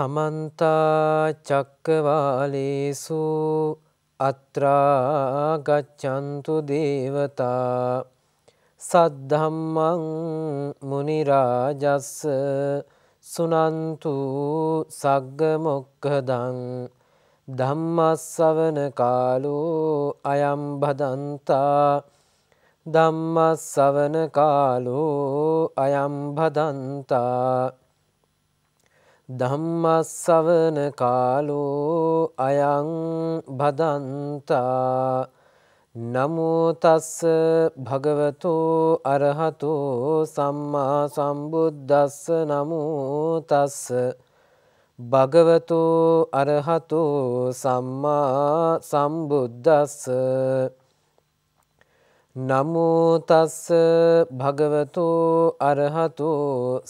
समन्त चक्रवालेषु अत्रा गच्छन्तु देवता सद्धम्मं मुनिराजस् सुनन्तु सग्ग मोक्खदं धम्मस्सवन कालो अयं भदन्ता धम्मस्सवन कालो अयं भदन्ता धम्मस्सवन कालो अयं भदन्ता नमो तस्स भगवतो अरहतो सम्मा सम्बुद्धस्स नमो तस्स भगवतो अरहतो सम्मा सम्बुद्धस्स नमो तस्स भगवतो अरहतो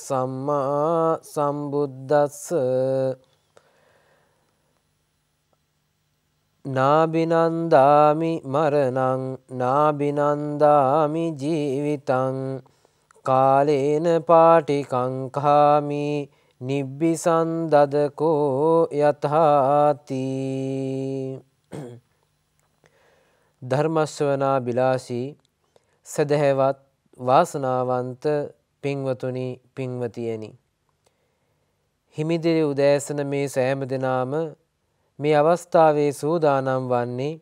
सम्मा सम्बुद्धस्स नाभिनन्दामि मरणं नाभिनन्दामि जीवितं कालेन पाटिकं खामि निब्बिसन्ददको यथाति। धर्मश्रवणाभिलाषी सदैवत वासनावंत पिंगवतुनि पिंगवतियनि हिमिदिरि उदयसन में सहम दिनाम මේ අවස්ථාවේ සූදානම් වන්නේ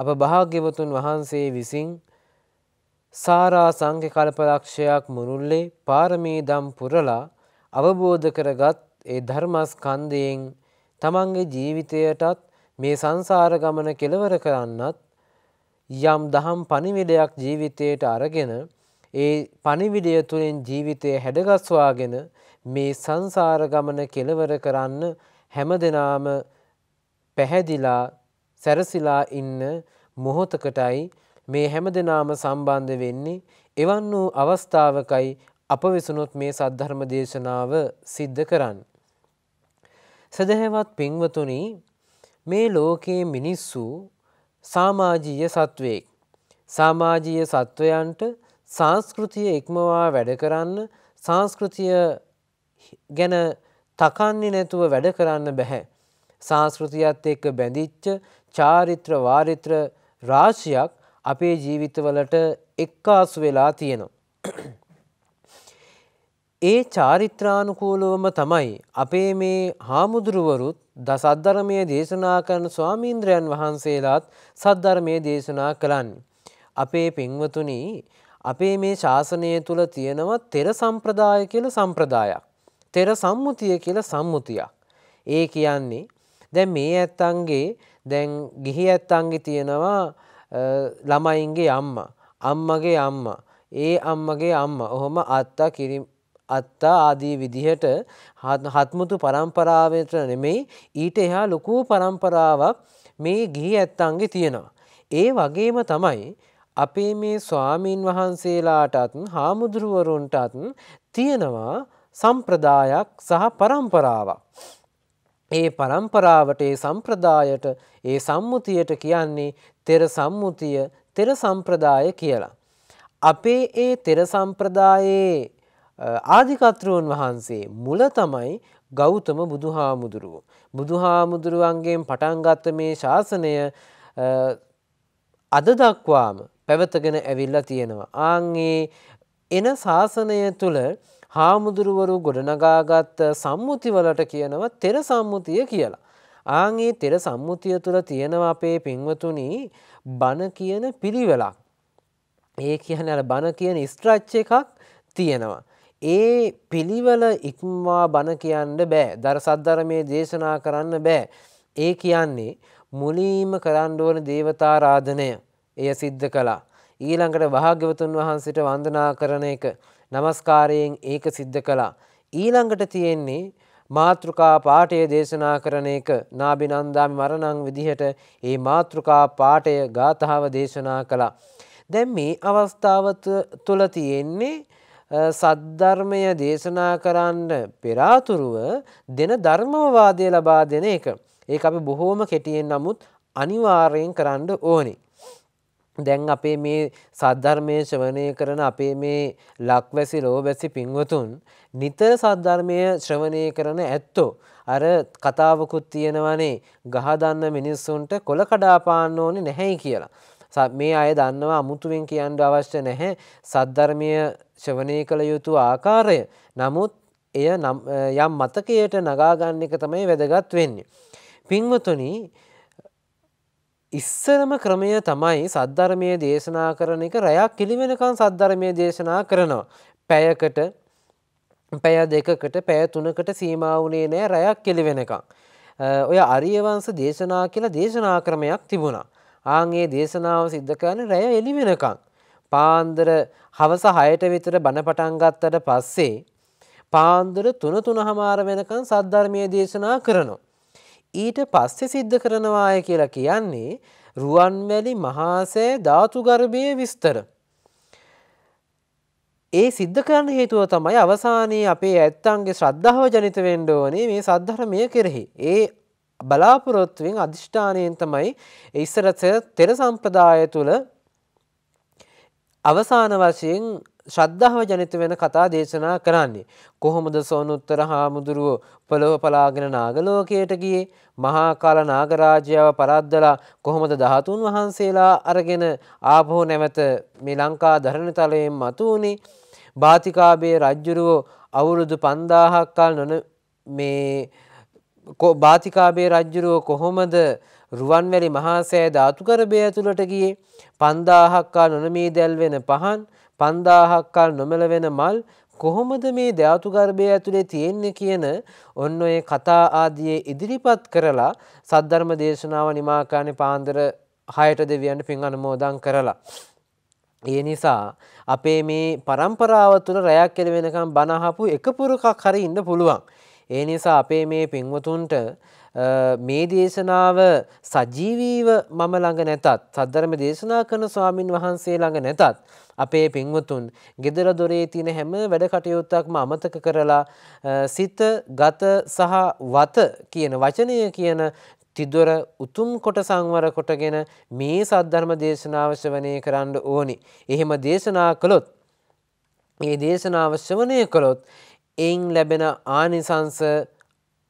අප භාග්‍යවතුන් වහන්සේ විසින් සාරා සංඝ කල්පලක්ෂයක් මුනුල්ලේ පාරමී දම් පුරලා අවබෝධ කරගත් ඒ ධර්මස්කන්ධයෙන් තමන්ගේ ජීවිතයටත් මේ සංසාර ගමන කෙලවර කරන්නත් යම් දහම් පණිවිඩයක් ජීවිතයට අරගෙන ඒ පණිවිඩය තුලින් ජීවිතය හැඩගස්වාගෙන මේ සංසාර ගමන කෙලවර කරන්න හැමදෙනාම පැහැදිලා සැරසිලා ඉන්න මොහොතකටයි මේ හැමදෙනාම සම්බන්ධ වෙන්නේ. එවන් වූ අවස්ථාවකයි අප විසුණුත් මේ සද්ධර්ම දේශනාව සිද්ධ කරන්නේ. සදහවත් පින්වතුනි, මේ ලෝකයේ මිනිස්සු සමාජීය සත්වෙක්. සමාජීය සත්වයන්ට සංස්කෘතිය ඉක්මවා වැඩ කරන්න, සංස්කෘතිය ගැන තකන්නේ නැතුව වැඩ කරන්න බෑ. සංස්කෘතියත් එක්ක බැඳිච්ච චාරිත්‍ර වාරිත්‍ර රාශියක් අපේ ජීවිතවලට එක්කාසු වෙලා තියෙනවා. ඒ චාරිත්‍රානුකූලවම තමයි අපේ මේ හාමුදුරුවරුත් සද්ධර්මයේ දේශනා කරන ස්වාමීන්ද්‍රයන් වහන්සේලාත් සද්ධර්මයේ දේශනා කළන්නේ. අපේ පින්වතුනි, අපේ මේ ශාසනය තුල තියෙනවා තෙර සම්ප්‍රදාය කියලා සම්ප්‍රදායක්, තෙර සම්මුතිය කියලා සම්මුතියක්. ඒ කියන්නේ දැන් මේ ඇත්තන්ගේ දැන් ගිහි ඇත්තන්ගේ තියෙනවා ළමයින්ගේ අම්මා, අම්මගේ අම්මා, ඒ අම්මගේ අම්මා, ඔහොම අත්තා කිරි අත්තා ආදී විදිහට හත්මුතු පරම්පරාවට නෙමෙයි ඊට එහා ලොකු පරම්පරාවක් මේ ගිහි ඇත්තන්ගේ තියෙනවා. ඒ වගේම තමයි අපේ මේ ස්වාමීන් වහන්සේලාටත් හාමුදුරුවරුන්ටත් තියෙනවා සම්ප්‍රදායක් සහ පරම්පරාවක්. ඒ පරම්පරාවට, ඒ සම්ප්‍රදායට, ඒ සම්මුතියට කියන්නේ තෙර සම්මුතිය, තෙර සම්ප්‍රදාය කියලා. අපේ ඒ තෙර සම්ප්‍රදායේ ආදිකර්තෘන් වහන්සේ මුල තමයි ගෞතම බුදුහාමුදුරුවෝ. බුදුහාමුදුරුවන්ගෙන් පටන් ගත්ත මේ ශාසනය අද දක්වාම පැවතගෙන ඇවිල්ලා තියෙනවා. ආන්ගේ එන ශාසනය තුළ හාමුදුරුවරු ගොඩනගාගත් සම්මුතිවලට කියනවා තෙර සම්මුතිය කියලා. ආන් ඒ තෙර සම්මුතිය තුළ තියෙනවා අපේ පින්වතුනි බණ කියන පිළිවෙලක්. ඒ කියන්නේ අර බණ කියන ස්ට්‍රච් එකක් තියෙනවා. ඒ පිළිවෙල ඉක්මවා බණ කියන්න බෑ. සද්ධර්මයේ දේශනා කරන්න බෑ. ඒ කියන්නේ මුලින්ම කරන්න ඕන දේවතාරාධනය. එය සිද්ධ කළා. ඊළඟට භාග්‍යවතුන් වහන්සේට වන්දනා කරන එක, නමස්කාරයෙන් ඒක සිද්ධ කළා. ඊළඟට තියෙන්නේ මාතෘකා පාඨය දේශනා කරන එක, නාබිනන්දාමි මරණං විදිහට මේ මාතෘකා පාඨය ගාථාව දේශනා කළා. දැන් මේ අවස්ථාව තුළ තියෙන්නේ සද්ධර්මය දේශනා කරන්න පෙරාතුරුව දෙන ධර්මවාදය ලබා දෙන එක. ඒක අපි බොහෝම කෙටියෙන් නමුත් අනිවාර්යෙන් කරන්න ඕනේ. देंग आपे में साधारमें श्रवणीकरण आपे में लाक्वैसी लोभवैसी पिंगवतुन नितर साधारमें श्रवणीकरण ऐत्तो अरे कथावकुत තියෙනවානේ ගහදාන්න මිනිස්සුන්ට කොල කඩා පාන්න ඕනේ නැහැයි කියලා. මේ අය දන්නවා අමුතුවෙන් කියන්න අවශ්‍ය නැහැ සද්ධර්මීය ශ්‍රවණය කළ යුතු ආකාරය. නමුත් එය යම් මතකයට නගා ගන්න එක තමයි වැදගත් වෙන්නේ. පින්වතුනි ඉස්සරම ක්‍රමය තමයි සද්ධර්මයේ දේශනා කරන එක රැයක් කිලිවෙනකන් සද්ධර්මයේ දේශනා කරනවා. පැයකට පැය දෙකකට පැය තුනකට සීමා වුණේ නැහැ රැයක් කෙලිවෙනකන්. ඔය ආර්ය වංශ දේශනා කියලා දේශනා ක්‍රමයක් තිබුණා. ආන් ඒ දේශනාව සිද්ධ කරන්නේ රැය එළි වෙනකන්. පාන්දර හවස 6ට විතර බණ පටන් ගත්තට පස්සේ පාන්දර 3:30 වෙනකන් සද්ධර්මයේ දේශනා කරනවා. ඊට පස්සේ සිද්ධ කරනවා අය කියලා කියන්නේ රුවන්වැලි මහාසය ධාතු ගර්භයේ විස්තර. ඒ සිද්ධ කරන්න හේතුව තමයි අවසානයේ අපේ ඇත්තන්ගේ ශ්‍රද්ධාව ජනිත වෙන්න ඕනේ මේ සද්ධර්මය කෙරෙහි. ඒ බලාපොරොත්තුවෙන් අදිෂ්ඨානයෙන් තමයි ඉස්සර තෙර සම්ප්‍රදාය තුල අවසාන වශයෙන් ශ්‍රද්ධාව ජනිත වෙන කතා දේශනා කරන්නේ. කොහොමද සෝනුත්තර හාමුදුරුවෝ පොළොව පලාගෙන නාගලෝකයට ගියේ? මහා කාල නාගරාජ්‍යව පරද්දලා කොහොමද 13 වහන්සේලා අරගෙන ආපහු නැවත මේ ලංකා ධරණතලයෙන් මතු වුණේ? බාතිකාබේ රජුරෝ අවුරුදු 5000ක් කල නොන මේ බාතිකාබේ රජුරෝ කොහොමද රුවන්වැලි මහාසෑය ධාතු ගර්භය ඇතුළට ගියේ? 5000ක් කල නොනමී දැල් වෙන පහන්, 5000ක් කල නොමල වෙන මල් කොහොමද මේ ධාතු ගර්භය ඇතුලේ තියෙන්නේ කියන ඔන්න ඔය කතා ආදී ඉදිරිපත් කරලා සද්ධර්ම දේශනාව නිමා කරන්නේ පාන්දර 6ට දෙවියන් පින් අනුමෝදන් කරලා. ඒ නිසා අපේ මේ પરම්පරාව තුළ රැයක් කෙල වෙනකම් බණ අහපු එක පුරුකක් හරි ඉන්න පුළුවන්. ඒ නිසා අපේ මේ පින්වතුන්ට මේ දේශනාව සජීවීව මම ළඟ නැතත් සද්ධර්ම දේශනා කරන ස්වාමින් වහන්සේ ළඟ නැතත් අපේ පින්වතුන් ගෙදර දොරේ තියෙන හැම වැඩ කටයුත්තක්ම අමතක කරලා සිත, ගත සහ වත කියන වචනය කියන තිදොර උතුම් කොට සංවර කොටගෙන මේ සද්ධර්ම දේශනාව ශ්‍රවණය කරන්න ඕනි. එහෙම දේශනා කළොත් මේ දේශනාව ශ්‍රවණය කළොත් එයින් ලැබෙන ආනිසංස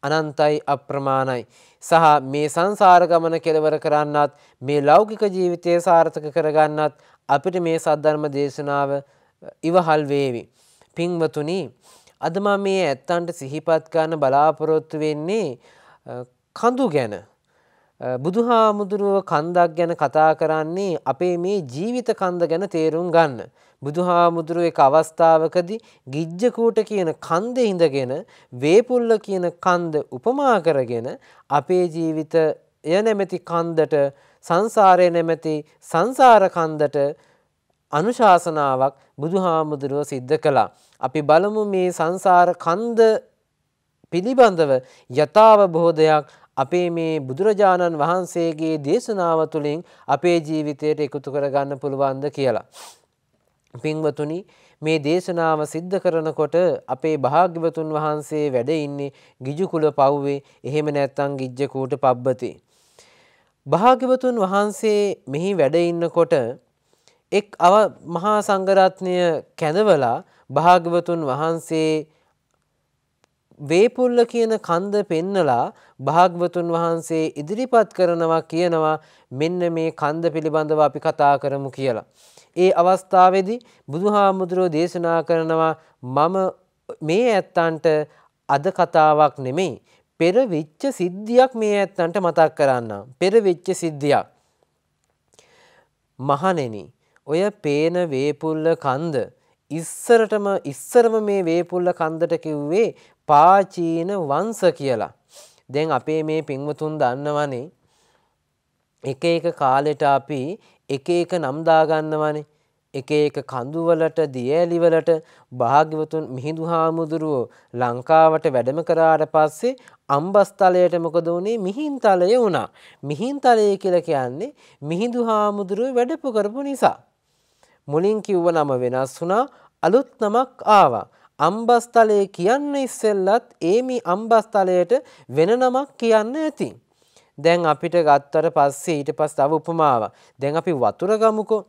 අනන්තයි අප්‍රමාණයි. සහ මේ සංසාර ගමන කෙලවර කරන්නත් මේ ලෞකික ජීවිතය සාර්ථක කරගන්නත් අපිට මේ සද්ධර්ම දේශනාව ඉවහල් වේවි. පින්වතුනි අද මම මේ ඇත්තන්ට සිහිපත් කරන බලාපොරොත්තු වෙන්නේ කඳු ගැන. බුදුහාමුදුරුව කන්දක් ගැන කතා කරන්නේ අපේ මේ ජීවිත කන්ද ගැන තේරුම් ගන්න. බුදුහාමුදුරුව එක අවස්ථාවකදී ගිජ්ජකූට කියන කන්දේ ඉඳගෙන වේපුල්ල කියන කන්ද උපමා කරගෙන අපේ ජීවිතය නැමැති කන්දට, සංසාරය නැමැති සංසාර කන්දට අනුශාසනාවක් බුදුහාමුදුරුව සිද්ධ කළා. අපි බලමු මේ සංසාර කන්ද පිළිබඳව යථාවබෝධයක් අපේ මේ බුදුරජාණන් වහන්සේගේ දේශනාව තුළින් අපේ ජීවිතයට එකතු කරගන්න පුළුවන්ද කියලා. පින්වතුනි මේ දේශනාව සිද්ධ කරනකොට අපේ භාග්‍යවතුන් වහන්සේ වැඩ ඉන්නේ ගිජුකුල පව්වේ, එහෙම නැත්නම් ගිජ්ජකූට පබ්බතේ. භාග්‍යවතුන් වහන්සේ මෙහි වැඩ ඉන්නකොට එක් අව මහා සංඝරත්නය කැඳවලා භාග්‍යවතුන් වහන්සේ වේපුල්ල කියන කන්ද පෙන්නලා භාග්‍යවතුන් වහන්සේ ඉදිරිපත් කරනවා, කියනවා මෙන්න මේ කන්ද පිළිබඳව අපි කතා කරමු කියලා. ඒ අවස්ථාවේදී බුදුහාමුදුරෝ දේශනා කරනවා මම මේ ඇත්තන්ට අද කතාවක් නෙමෙයි පෙර වෙච්ච සිද්ධියක් මේ ඇත්තන්ට මතක් කරන්නම්. පෙර වෙච්ච සිද්ධියක්. මහණෙනි ඔය පේන වේපුල්ල කන්ද ඉස්සරම මේ වේපුල්ල කන්දට කිව්වේ පාචීන වංශ කියලා. දැන් අපේ මේ පින්වතුන් දන්නවනේ එක එක කාලෙට අපි එක එක නම් දාගන්නවනේ. එක එක කඳු වලට, දියැලි වලට භාග්‍යවතුන් මිහිඳු හාමුදුරුවෝ ලංකාවට වැඩම කරාට පස්සේ අම්බස්තලයට මොකද වුනේ? මිහින්තලය වුණා. මිහින්තලය කියලා කියන්නේ මිහිඳු හාමුදුරුවෝ වැඩපු කරපු නිසා. මුලින් කිව්ව නම වෙනස් වුණා, අලුත් නමක් ආවා. අම්බස්තලය කියන්න ඉස්සෙල්ලත් ඒමි අම්බස්තලයට වෙන නමක් කියන්න ඇති. දැන් අපිට ගත්තට පස්සේ ඊට පස්සේ තව උපමාවක්. දැන් අපි වතුර ගමුකෝ.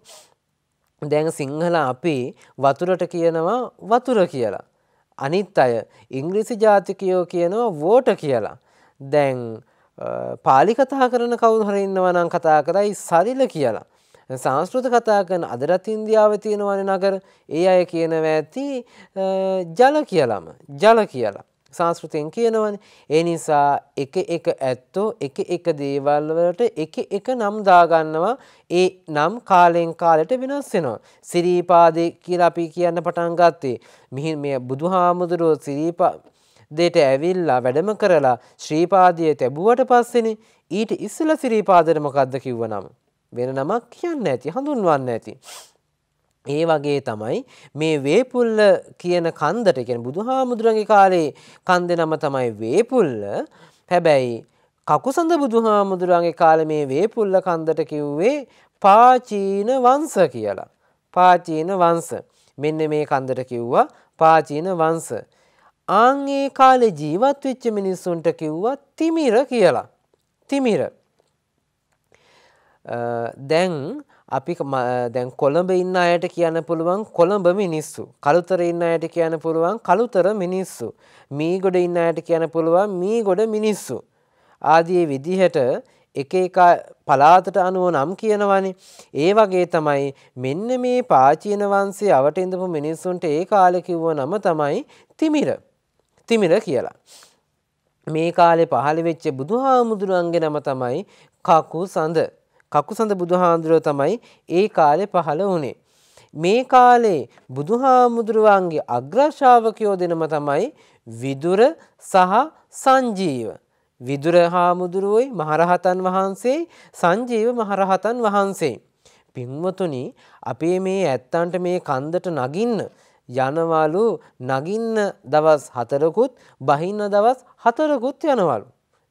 දැන් සිංහල අපි වතුරට කියනවා වතුර කියලා. අනිත් අය ඉංග්‍රීසි ජාතිකයෝ කියනවා water කියලා. දැන් පාලි කතා කරන කවුරු හරි ඉන්නවා නම් කතා කරයි සරිල කියලා. සංස්කෘත කතා කරන අදරත් ඉන්දියාවේ තියෙනවනේ නගර. ඒ අය කියනවා ඇති ජල කියලාම. ජල කියලා. සංස්කෘතයෙන් කියනවනේ. ඒ නිසා එක එක ඇත්තෝ එක එක දේවල් වලට එක එක නම් දාගන්නවා. ඒ නම් කාලෙන් කාලයට වෙනස් වෙනවා. සිරිපාදේ කියලා අපි කියන්න පටන් ගත්තේ. මිහින් මේ බුදුහාමුදුරුවෝ සිරිපාදේට ඇවිල්ලා වැඩම කරලා ශ්‍රීපාදයේ තැබුවට පස්සේනේ. ඊට ඉස්සෙල්ලා සිරිපාදේට මොකද්ද කිව්ව නම? වෙන නමක් කියන්න ඇති හඳුන්වන්න ඇති. ඒ වගේ තමයි මේ වේපුල්ල කියන කන්දට කියන්නේ බුදුහාමුදුරන්ගේ කාලේ කන්දේ නම තමයි වේපුල්ල. හැබැයි කකුසඳ බුදුහාමුදුරන්ගේ කාලේ මේ වේපුල්ල කන්දට කිව්වේ පාචීන වංශ කියලා. පාචීන වංශ. මෙන්න මේ කන්දට කිව්වා පාචීන වංශ. ආන් ඒ කාලේ ජීවත් වෙච්ච මිනිස්සුන්ට කිව්වා තිමිර කියලා. තිමිර. දැන් අපි දැන් කොළඹ ඉන්න අයට කියන්න පුළුවන් කොළඹ මිනිස්සු. කළුතර ඉන්න අයට කියන්න පුළුවන් කළුතර මිනිස්සු. මීගොඩ ඉන්න අයට කියන්න පුළුවන් මීගොඩ මිනිස්සු. ආදී විදිහට එක එක පළාතට අනුව නම් කියනවානේ. ඒ වගේ තමයි මෙන්න මේ පාචීන වංශයේ අවට ඉඳපු මිනිස්සුන්ට ඒ කාලේ කිව්ව නම තමයි තිමිර. තිමිර කියලා. මේ කාලේ පහළ වෙච්ච බුදුහාමුදුරන්ගේ නම තමයි කකුසඳ. කකුසඳ බුදුහාමුදුරුව තමයි ඒ කාලේ පහළ වුණේ. මේ කාලේ බුදුහාමුදුරුවන්ගේ අග්‍රශ්‍රාවකයෝ දෙනම තමයි විදුර සහ සංජීව. විදුර හාමුදුරුවෝයි මහරහතන් වහන්සේ, සංජීව මහරහතන් වහන්සේ. පින්වතුනි, අපේ මේ ඇත්තන්ට මේ කන්දට නගින්න යනවලු. නගින්න දවස් 4කුත්, බහින්න දවස් 4කුත් යනවලු.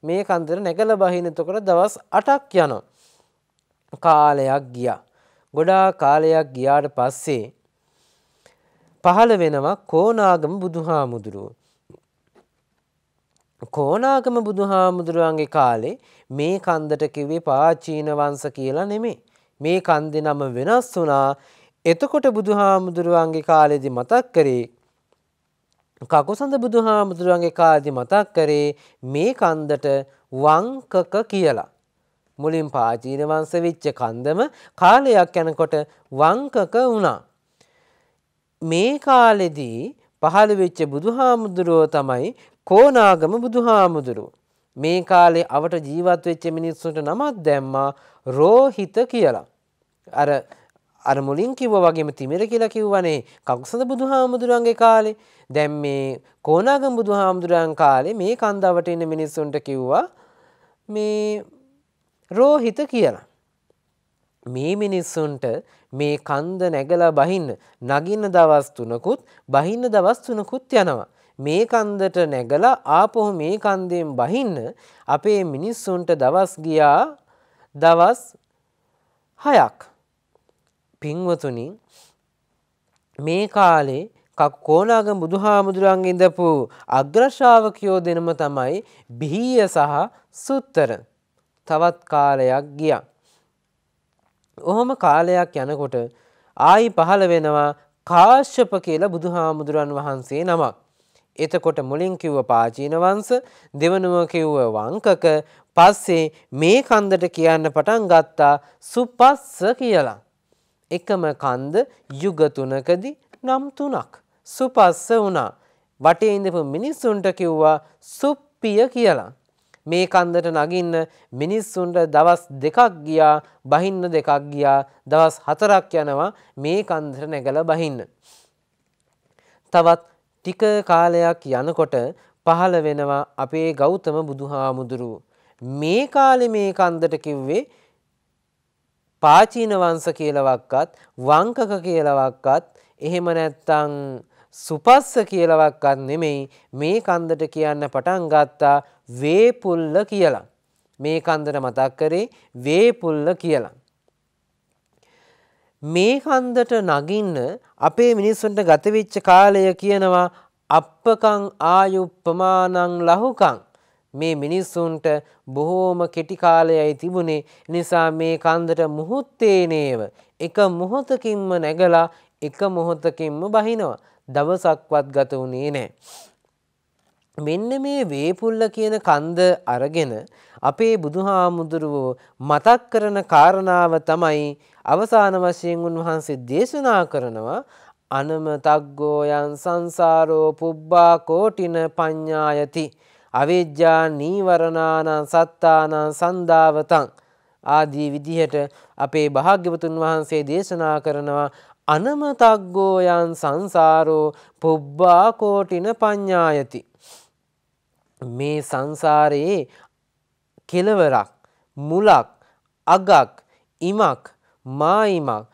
මේ කන්දට නැගලා බහිනකොට දවස් 8ක් යනවා. කාලයක් ගියා. ගොඩාක් කාලයක් ගියාට පස්සේ පහළ වෙනවා කොණාගම බුදුහාමුදුරුව. කොණාගම බුදුහාමුදුරුවන්ගේ කාලේ මේ කන්දට කිව්වේ පාචීන වංශ කියලා නෙමෙයි. මේ කන්දේ නම වෙනස් වුණා. එතකොට බුදුහාමුදුරුවන්ගේ කාලේදී මතක් කරේ කකුසඳ බුදුහාමුදුරුවන්ගේ කාලේදී මතක් කරේ මේ කන්දට වංකක කියලා. මුලින් පාචීන වංශ වෙච්ච කන්දම කාලයක් යනකොට වංකක වුණා. මේ කාලෙදී පහළ වෙච්ච බුදුහාමුදුරුවෝ තමයි කොණාගම බුදුහාමුදුරුවෝ. මේ කාලේ අවට ජීවත් වෙච්ච මිනිස්සුන්ට නමක් දැම්මා රෝහිත කියලා. අර මුලින් කිව්වා වගේම තිමිර කියලා කිව්වනේ කකුසඳ බුදුහාමුදුරන්ගේ කාලේ. දැන් මේ කොණාගම බුදුහාමුදුරන් කාලේ මේ කන්දවට ඉන්න මිනිස්සුන්ට කිව්වා මේ රෝහිත කියලා. මේ මිනිස්සුන්ට මේ කන්ද නැගලා නගින්න දවස් 3කුත්, බහින්න දවස් 3කුත් යනවා. මේ කන්දට නැගලා ආපහු මේ කන්දෙන් බහින්න අපේ මිනිස්සුන්ට දවස් ගියා දවස් 6ක්. පින්වතුනි, මේ කාලේ කොණාගම බුදුහාමුදුරන් ඉඳපු අග්‍රශ්‍රාවකයෝ දෙනම තමයි බිහිය සහ සුත්තර. තවත් කාලයක් ගියා. ඔහොම කාලයක් යනකොට ආයි පහළ වෙනවා කාශ්‍යප කියලා බුදුහාමුදුරන් වහන්සේ නමක්. එතකොට මුලින් කිව්ව පාචීන වංශ, දෙවනුව කිව්ව වංකක, පස්සේ මේ කන්දට කියන්න පටන් ගත්තා සුපස්ස කියලා. එකම කන්ද යුග 3කදී නම් 3ක් සුපස්ස වුණා. වටේ ඉඳපු මිනිස්සුන්ට කිව්වා සුප්පිය කියලා. මේ කන්දට නගින්න මිනිස්සුන්ට දවස් 2ක් ගියා, බහින්න 2ක් ගියා, දවස් 4ක් යනවා මේ කන්දට නැගලා බහින්න. තවත් ටික කාලයක් යනකොට පහළ වෙනවා අපේ ගෞතම බුදුහාමුදුරුව. මේ කාලේ මේ කන්දට කිව්වේ පාචීන වංශ කියලාවත්, වංකක කියලාවත්, එහෙම නැත්නම් සුපස්ස කියලාවත් නෙමෙයි. මේ කන්දට කියන්න පටන් ගත්තා වේපුල්ල කියලා. මේ කන්දට මතක් කරේ වේපුල්ල කියලා. මේ කන්දට නගින්න අපේ මිනිස්සුන්ට ගත වෙච්ච කාලය කියනවා අප්පකං ආයුප්පමානං ලහුකං. මේ මිනිසුන්ට බොහෝම කෙටි කාලයයි තිබුණේ. නිසා මේ කන්දට මොහොතේ නේව එක මොහොතකින්ම නැගලා එක මොහොතකින්ම බහිනවා. දවසක්වත් ගත වුණේ නැහැ. මෙන්න මේ වේපුල්ල කියන කන්ද අරගෙන අපේ බුදුහාමුදුරුවෝ මතක් කරන කාරණාව තමයි අවසාන වශයෙන් උන්වහන්සේ දේශනා කරනවා. අනමතග්ගෝ යං සංසාරෝ පුබ්බා කෝටින පඤ්ඤායති අවිජ්ජා නීවරණානං සත්තානං සන්දාවතං ආදී විදිහට අපේ භාග්‍යවතුන් වහන්සේ දේශනා කරනවා. අනමතග්ගෝ යං සංසාරෝ පුබ්බා කෝටින පඤ්ඤායති. මේ සංසාරයේ කෙලවරක් මුලක් අගක් ඉමක් මායිමක්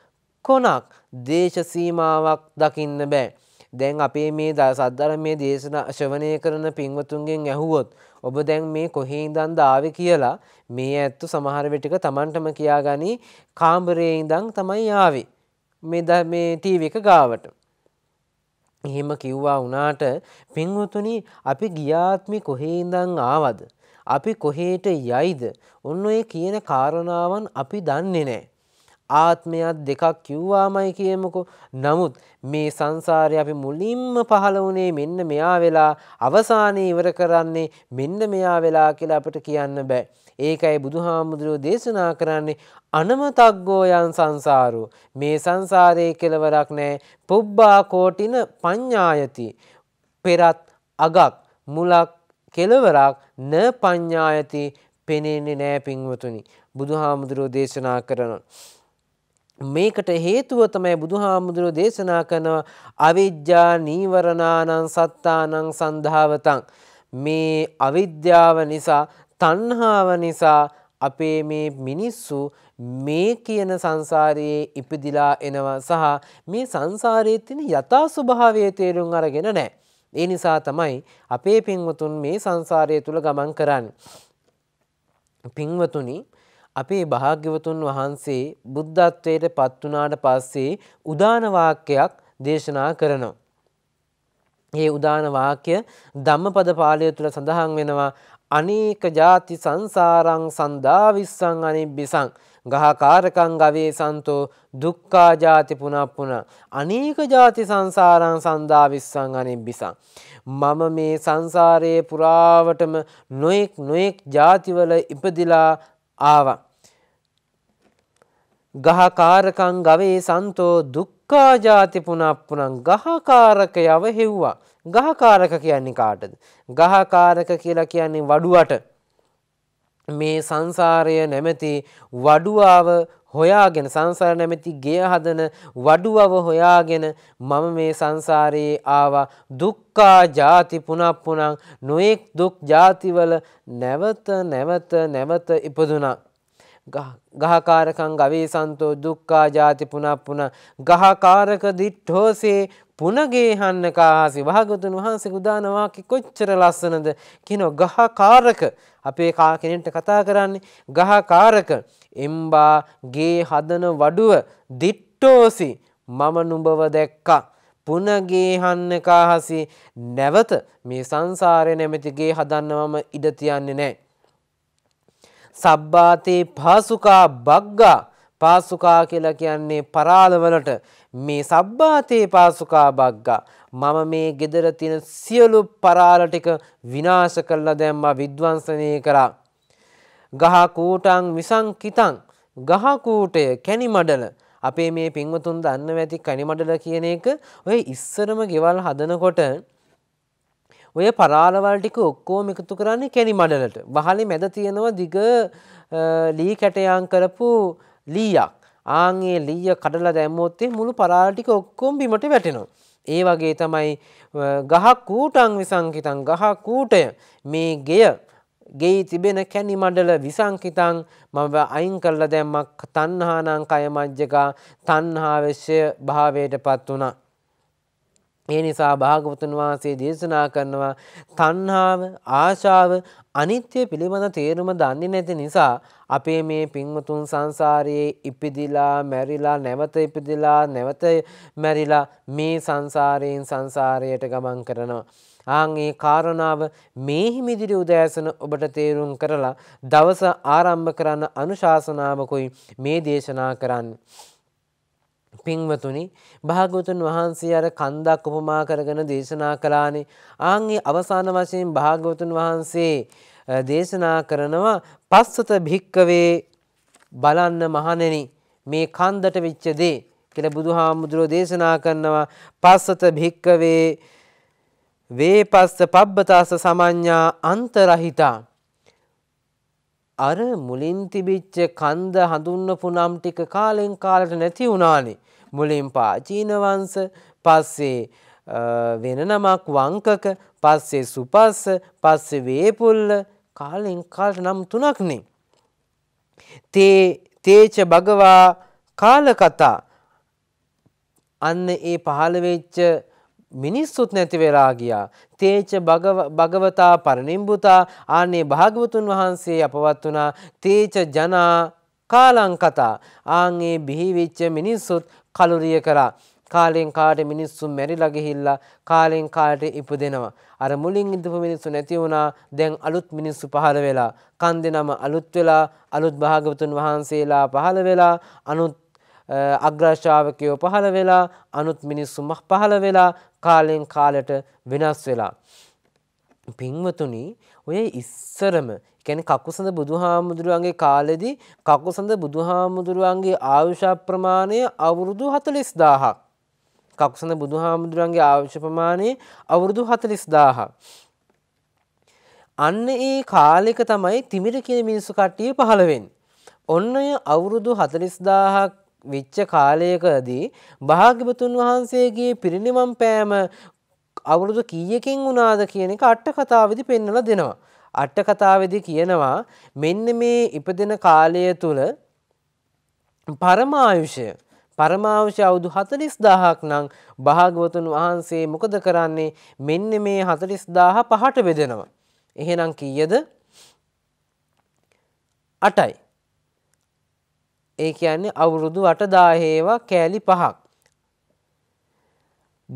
කොනක් දේශ සීමාවක් දකින්න බෑ. දැන් අපේ මේ සද්ධර්මයේ දේශනා ශ්‍රවණය කරන පින්වතුන්ගෙන් ඇහුවොත් ඔබ දැන් මේ කොහේ ඉඳන්ද ආවේ කියලා මේ ඇත්තු සමහර විටක Tamanටම කියාගනි. කාමරේ ඉඳන් තමයි ආවේ මේ ටීවී එක ගාවට. එහෙම කිව්වා වුණාට පින්වතුනි අපි ගියාත්මි කොහේ ඉඳන් ආවද අපි කොහේට යයිද ඔන්න ඔය කියන කාරණාවන් අපි දන්නේ නැහැ. ආත්මයක් දෙකක් කිව්වාමයි කියමුකෝ. නමුත් මේ සංසාරේ අපි මුලින්ම පහළ වුණේ මෙන්න මෙයා වෙලා අවසානයේ ඉවර කරන්නේ මෙන්න මෙයා වෙලා කියලා අපිට කියන්න බෑ. ඒකයි බුදුහාමුදුරුවෝ දේශනා කරන්නේ අනමතග්ගෝ යං සංසාරෝ මේ සංසාරේ කෙලවරක් නැහැ. පුබ්බා කෝටින පඤ්ඤායති පෙරත් අගක් මුලක් කෙලවරක් න පඤ්ඤායති පෙනෙන්නේ නැහැ පින්වතුනි. බුදුහාමුදුරුවෝ දේශනා කරනවා. මේකට හේතුව තමයි බුදුහාමුදුරුවෝ දේශනා කරනවා අවිජ්ජා නීවරණානං සත්තානං සන්ධාවතං. මේ අවිද්‍යාව නිසා තණ්හාව නිසා අපේ මේ මිනිස්සු මේ කියන සංසාරයේ ඉපදිලා එනවා සහ මේ සංසාරයේ තියෙන යථා ස්වභාවය තේරුම් අරගෙන නැහැ. ඒ නිසා තමයි අපේ පින්වතුන් මේ සංසාරය තුල ගමන් කරන්නේ. පින්වතුනි අපේ භාග්‍යවතුන් වහන්සේ බුද්ධත්වයට පත් වුණාට පස්සේ උදාන වාක්‍යයක් දේශනා කරනවා. මේ උදාන වාක්‍ය ධම්මපද පාළිය තුල සඳහන් වෙනවා. අනේක ಜಾති සංසාරං සන්දාවිස්සං අනිබ්බිසං ගහකාරකං ගවේ සන්තෝ දුක්ඛා ජාති පුනප්පුන. අනේක ಜಾති සංසාරං සන්දාවිස්සං අනිබ්බිසං. මම මේ සංසාරයේ පුරාවටම නොඑක් ಜಾතිවල ඉපදිලා ආවා. ගහකාරකං ගවේ සන්තෝ දුක්ඛා ජාති පුනප්පුන. ගහකාරකයව හෙව්වා. ගහකාරක කියන්නේ කාටද? ගහකාරක කියලා කියන්නේ වඩුවට. මේ සංසාරය නැමැති වඩුවාව හොයාගෙන සංසාර නැමැති ගේ හදන වඩුවව හොයාගෙන මම මේ සංසාරයේ ආවා. දුක්ඛා ජාති පුනප්පුනං නොඑක් දුක් ජාතිවල නැවත ඉපදුණා. ගහකාරකං ගවේ සන්තෝ දුක්ඛා ජාති පුනප්පුන. ගහකාරක දිඨෝසේ පුනගේහන්න කාහසි. භාගතුන් වහන්සේ උදාන වාක්‍ය කොච්චර ලස්සනද කියනවා. ගහකාරක අපේ කා කෙනෙක්ට කතා කරන්නේ. ගහකාරක එම්බා ගේ හදන වඩුව දිට්ඨෝසි මම නුඹව දැක්කා. පුනගේහන්න කාහසි නැවත මේ සංසාරේ නැමැති ගේ හදන්නවම ඉඩ තියන්නේ නැහැ. සබ්බාතේ පාසුකා බග්ගා. පාසුකා කියලා කියන්නේ පරාලවලට. මේ සබ්බාතේ පාසුකා බග්ගා මම මේ ගෙදර තියෙන සියලු පරාල ටික විනාශ කරලා දැම්මා විද්වංශනය කරා. ගහකූටං විසංකිතං. ගහකූටය කැනිමඩල. අපේ මේ පින්වතුන් දන්නව ඇති කැනිමඩල කියන එක ඔය ඉස්සරම ගෙවල් හදනකොට ඔය පරාලවල ටික ඔක්කොම එකතු කරන්නේ කැනිමඩලට. වහලේ මැද තියෙනවා දිග ලී කැටයන් කරපු ලීයක්. ආන්ගේ ලීය කඩලා දැම්මොත් මුළු පරාල ටික ඔක්කොම බිමට වැටෙනවා. ඒ වගේ තමයි ගහකූටං විසංකිතං. ගහකූටය මේ ගෙයි තිබෙන කැණි මඩල විසංකිතං මම අයින් කරලා දැම්මා. තණ්හානං කය මජ්ජකා තණ්හාවශ්‍ය භාවයටපත් වුණා. ඒ නිසා භාගවතුන් වහන්සේ දේශනා කරනවා තණ්හාව ආශාව අනිත්‍ය පිළිබඳ තේරුම දන්නේ නැති නිසා අපේ මේ පින්වතුන් සංසාරයේ ඉපදිලා මැරිලා නැවත ඉපදිලා නැවත මැරිලා මේ සංසාරයෙන් සංසාරයට ගමන් කරනවා. ආන්ගේ කාරණාව මේහි මිදිරි උදෑසන ඔබට තේරුම් කරලා දවස ආරම්භ කරන අනුශාසනාවකුයි මේ දේශනා කරන්නේ. පින්වතුනි, භාග්‍යවතුන් වහන්සේ අර කන්දක් උපමා කරගෙන දේශනා කළානේ. ආන්ගේ අවසාන වශයෙන් භාග්‍යවතුන් වහන්සේ දේශනා කරනවා පස්සත භික්කවේ, බලන්න මහණෙනි මේ කන්දට වෙච්ච දේ කියලා බුදුහාමුදුරෝ දේශනා කරනවා. පස්සත භික්කවේ වේපස්ස පබ්බතස්ස සමඤ්ඤා අන්තරහිතා. අර මුලින් තිබිච්ච කන්ද හඳුන්වපු නම් ටික කාලෙන් කාලට නැති වුණානේ. මුලින් පාචීන වංශ, පස්සේ වෙන නමක් වංකක, පස්සේ සුපස්ස, පස්සේ වේපුල්ල, කාලෙන් කාලට නම් තුනක්නේ. තේච භගවා කාලකතා. අන්න ඒ පහළ වෙච්ච මිනිස්සුත් නැති වෙලා ගියා. තේච භගවතා පරනිම්බුතා. ආනේ භාග්‍යවතුන් වහන්සේ අපවත් වුණා. තේච ජනා කාලංකතා. ආන්ගේ බිහිවෙච්ච මිනිස්සුත් කලුරිය කරා. කාලෙන් කාලට මිනිස්සු මැරිලා ගිහිල්ලා කාලෙන් කාලට ඉපදෙනවා. අර මුලින් ඉඳපු මිනිස්සු නැති වුණා. දැන් අලුත් මිනිස්සු පහළ වෙලා. කන්දේ නම අලුත් වෙලා, අලුත් භාග්‍යවතුන් වහන්සේලා පහළ වෙලා, අනුත් අග්‍රශ්‍රාවකයෝ පහළ වෙලා, අනුත් මිනිස්සුම පහළ වෙලා, කාලෙන් කාලට වෙනස් වෙලා. පින්වතුනි, ඔය ඉස්සරම කියන්නේ කකුසඳ බුදුහාමුදුරුවන්ගේ කාලෙදී කකුසඳ බුදුහාමුදුරුවන්ගේ ආයුෂ ප්‍රමාණය අවුරුදු 40000ක්. කකුසඳ බුදුහාමුදුරුවන්ගේ ආයුෂ ප්‍රමාණය අවුරුදු 40000ක්. අන්න ඒ කාලෙක තමයි තිමිර කියන මිනිස්සු කට්ටිය පහළ වෙන්නේ. ඔන්න ඔය අවුරුදු 40000ක් විච්ච කාලයකදී භාග්‍යවතුන් වහන්සේගේ පිරිනිවන් පෑම අවුරුදු කීයකින් වුණාද කියන එක අට කතාවේදී පෙන්වලා දෙනවා. අට කතාවේදී කියනවා මෙන්න මේ ඉපදෙන කාලය තුල පරමායුෂය අවුරුදු 40000ක් නම් භාග්‍යවතුන් වහන්සේ මොකද කරන්නේ? මෙන්න මේ 40000 පහට බෙදෙනවා. එහෙනම් කීයද? 8යි. ඒ කියන්නේ අවුරුදු 8000ව කෑලි 5ක්.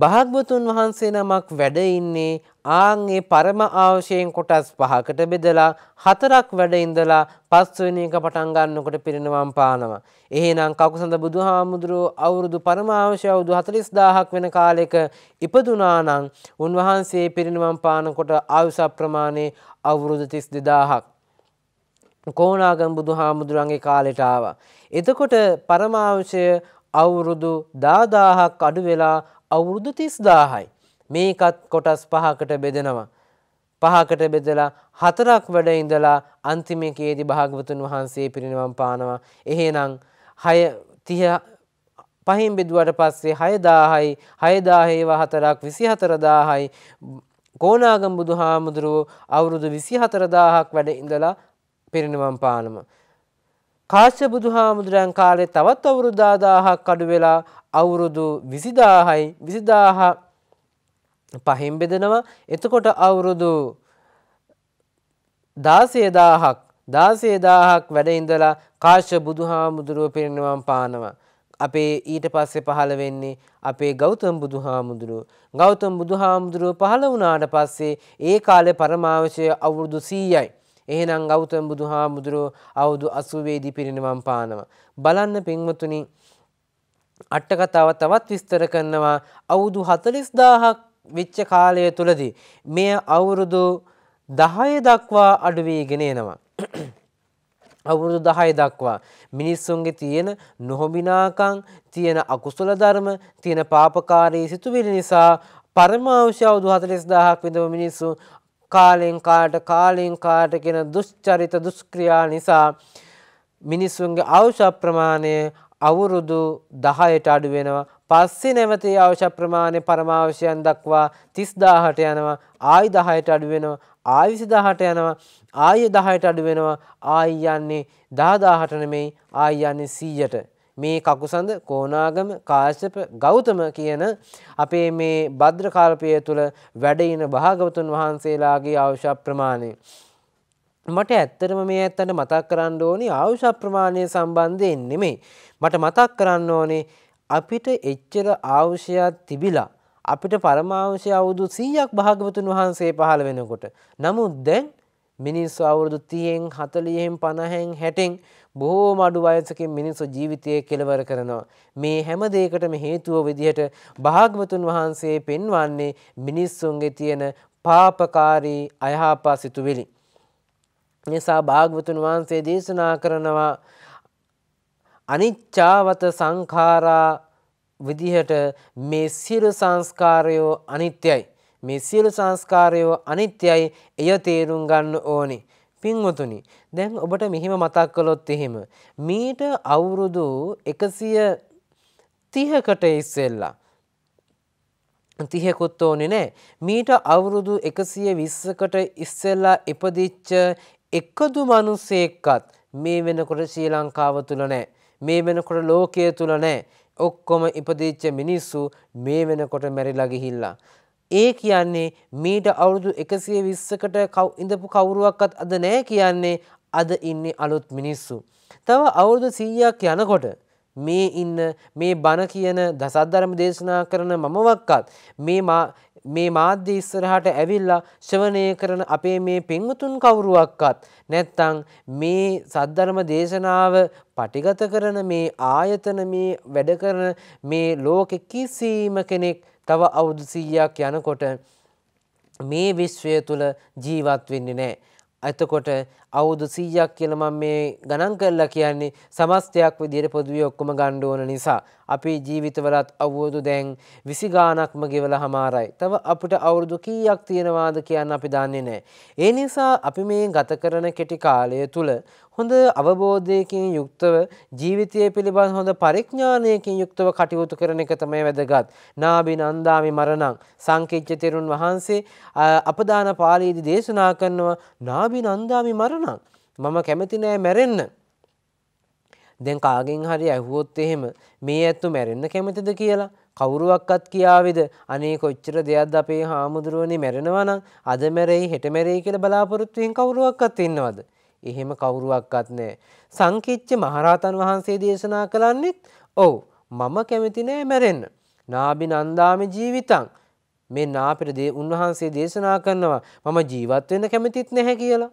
භාග්‍යවතුන් වහන්සේ නමක් වැඩ ඉන්නේ ආන් ඒ පරම ආශයෙන් කොටස් 5කට බෙදලා 4ක් වැඩ ඉඳලා 5 වෙනි එක පටන් ගන්නකොට පිරිනවම් පානවා. එහෙනම් කකුසඳ බුදුහාමුදුරෝ අවුරුදු පරම ආශය අවුරුදු 40000ක් වෙන කාලයක ඉපදුනා නම් උන්වහන්සේ පිරිනවම් පානකොට ආයුෂ ප්‍රමාණය අවුරුදු 32000ක්. කොණාගම් බුදුහාමුදුරන්ගේ කාලෙට ආවා. එතකොට පරමාංශය අවුරුදු 10000ක් අඩු වෙලා අවුරුදු 30000යි. මේකත් කොටස් 5කට බෙදෙනවා. 5කට බෙදලා 4ක් වැඩ ඉඳලා අන්තිමේකේදී භාග්‍යවතුන් වහන්සේ පිරිනිවන් පානවා. එහෙනම් 6:35න් බෙදුවට පස්සේ 6000යි. 6000 ඒවා 4ක් 24000යි. කොණාගම් බුදුහාමුදුරුවෝ අවුරුදු 24000ක් වැඩ ඉඳලා පිරිනිවන් පානම. කාශ්‍යප බුදුහාමුදුරන් කාලේ තවත් අවුරුදු 10000ක් අඩු වෙලා අවුරුදු 20000යි. 20000 පහෙන් බෙදෙනවා. එතකොට අවුරුදු 16000ක් වැඩ ඉඳලා කාශ්‍යප බුදුහාමුදුරුව පිරිනිවන් පානවා. අපේ ඊට පස්සේ පහළ වෙන්නේ අපේ ගෞතම බුදුහාමුදුරුව. ගෞතම බුදුහාමුදුරුව පහළ වුණාට පස්සේ ඒ කාලේ පරමාවශය අවුරුදු 100යි. එහෙනම් ගෞතම බුදුහාමුදුරුවෝ අවුරුදු 80 දී පිරිනිවන් පානවා. බලන්න පින්වතුනි, අට කතාව තවත් විස්තර කරනවා. අවුරුදු 40000ක් වෙච්ච කාලය තුලදී මෙය අවුරුදු 10 දක්වා අඩු වීගෙන එනවා. අවුරුදු 10 දක්වා මිනිස්සුන්ගේ තියෙන නොහොබිනාකම්, තියෙන අකුසල ධර්ම, තියෙන පාපකාරී සිතුවිලි නිසා පරමාවශ්‍ය අවුරුදු 40000ක් විඳව මිනිස්සු කාලෙන් කාලට කියන දුෂ්චරිත දුෂ්ක්‍රියා නිසා මිනිසුන්ගේ අවශ්‍ය ප්‍රමාණය අවුරුදු 10ට අඩු වෙනවා. පස්සේ නැවත ඒ අවශ්‍ය ප්‍රමාණය පරමාවශ්‍යයන් දක්වා 30000ට යනවා. ආයි 10ට අඩු වෙනවා. ආයි 20000ට යනවා. ආයි 10ට අඩු වෙනවා. ආයි යන්නේ 10000ට නෙමෙයි, ආයි යන්නේ 100ට. මේ කකුසඳ, කොණාගම, කාශ්‍යප, ගෞතම කියන අපේ මේ භද්‍රකල්පය තුළ වැඩ ඉන භාග්‍යවතුන් වහන්සේලාගේ ආයුෂ ප්‍රමාණය. මට ඇත්තටම මේ ඇත්තට මතක් කරන්න ඕනේ ආයුෂ ප්‍රමාණය සම්බන්ධයෙන් නෙමෙයි. මට මතක් කරන්න ඕනේ අපිට එච්චර ආයුෂයක් තිබිලා අපිට පරමාංශය අවුරුදු 100ක් භාග්‍යවතුන් වහන්සේ පහළ වෙනකොට නමුත් දැන් මිනිස්සු අවුරුදු 30න් 40න් 50න් 60න් බොහෝම අඩු වයසකින් මිනිස්සු ජීවිතයේ කෙලවර කරනවා. මේ හැම දෙයකටම හේතුව විදිහට භාග්‍යවතුන් වහන්සේ පෙන්වන්නේ මිනිස්සුන්ගේ තියෙන පාපකාරී අයහපත් සිතුවිලි. නිසා භාග්‍යවතුන් වහන්සේ දේශනා කරනවා අනිච්චවත සංඛාරා විදිහට මේ සියලු සංස්කාරයෝ අනිත්‍යයි. මේ සියලු සංස්කාරයෝ අනිත්‍යයි එය තේරුම් ගන්න ඕනේ. පින්වතුනි දැන් ඔබට මෙහිම මතක් කළොත් එහෙම මීට අවුරුදු 130කට ඉස්සෙල්ලා 30කුත් ඕනේ නෑ මීට අවුරුදු 120කට ඉස්සෙල්ලා ඉපදිච්ච එකදු මිනිසෙක්වත් මේ වෙනකොට ශ්‍රී ලංකාව තුල නෑ. මේ වෙනකොට ලෝකයේ තුල නෑ. ඔක්කොම ඉපදිච්ච මිනිස්සු මේ වෙනකොට මැරිලා ගිහිල්ලා. ඒ කියන්නේ මීට අවුරුදු 120කට ඉඳපු කවුරුවක්වත් අද නැහැ කියන්නේ අද ඉන්නේ අලුත් මිනිස්සු. තව අවුරුදු 100ක් යනකොට මේ ඉන්න මේ බණ කියන දසධර්ම දේශනා කරන මමවක්වත් මේ මාධ්‍ය ඉස්සරහට ඇවිල්ලා ශ්‍රවණය කරන අපේ මේ පින්වතුන් කවුරුවක්වත් නැත්තම් මේ සද්ධර්ම දේශනාව පටිගත කරන මේ ආයතන මේ වැඩ කරන මේ ලෝකෙ කිසිම කෙනෙක් තව අවුරුදු 100ක් යනකොට මේ විශ්වය තුල ජීවත් වෙන්නේ නැහැ. එතකොට අවුරුදු 100ක් කියලා මම මේ ගණන් කරලා කියන්නේ සමස්තයක් විදිහට පොදුවේ ඔක්කොම ගන්න ඕන නිසා අපේ ජීවිතවලත් අවුරුදු දැන් 20 ගාණක්ම ගෙවලා හමාරයි. තව අපිට අවුරුදු කීයක් තියෙනවාද කියන්න අපි දන්නේ නැහැ. ඒ නිසා අපි මේ ගත කරන කෙටි කාලය තුල හොඳ අවබෝධයකින් යුක්තව ජීවිතය පිළිබඳ හොඳ පරිඥානයකින් යුක්තව කටයුතු කරන එක තමයි වැදගත්. නාබි නන්දාමි මරණං සංකීච්ඡ තෙරුන් වහන්සේ අපදාන පාළියේදී දේශනා කරනවා නාබි නන්දාමි මරණං මම කැමති නෑ මැරෙන්න. දැන් කාගෙන් හරි ඇහුවොත් එහෙම මේ ඇත්තු මැරෙන්න කැමතිද කියලා කවුරුවක්වත් කියාවිද? අනේ කොච්චර දෙයක්ද අපේ හාමුදුරුවනේ මැරෙනවා නම් අද මැරෙයි හෙට මැරෙයි කියලා බලාපොරොත්තු වෙන කවුරුවක්වත් ඉන්නවද? එහෙම කවුරුවක්වත් නැහැ. සංකීච්ඡ මහරහතන් වහන්සේ දේශනා කළන්නේත් ඔව් මම කැමති නෑ මැරෙන්න. නාබි නන්දාමි ජීවිතං මේ නාපිට උන්වහන්සේ දේශනා කරනවා මම ජීවත් වෙන්න කැමතිත් නැහැ කියලා.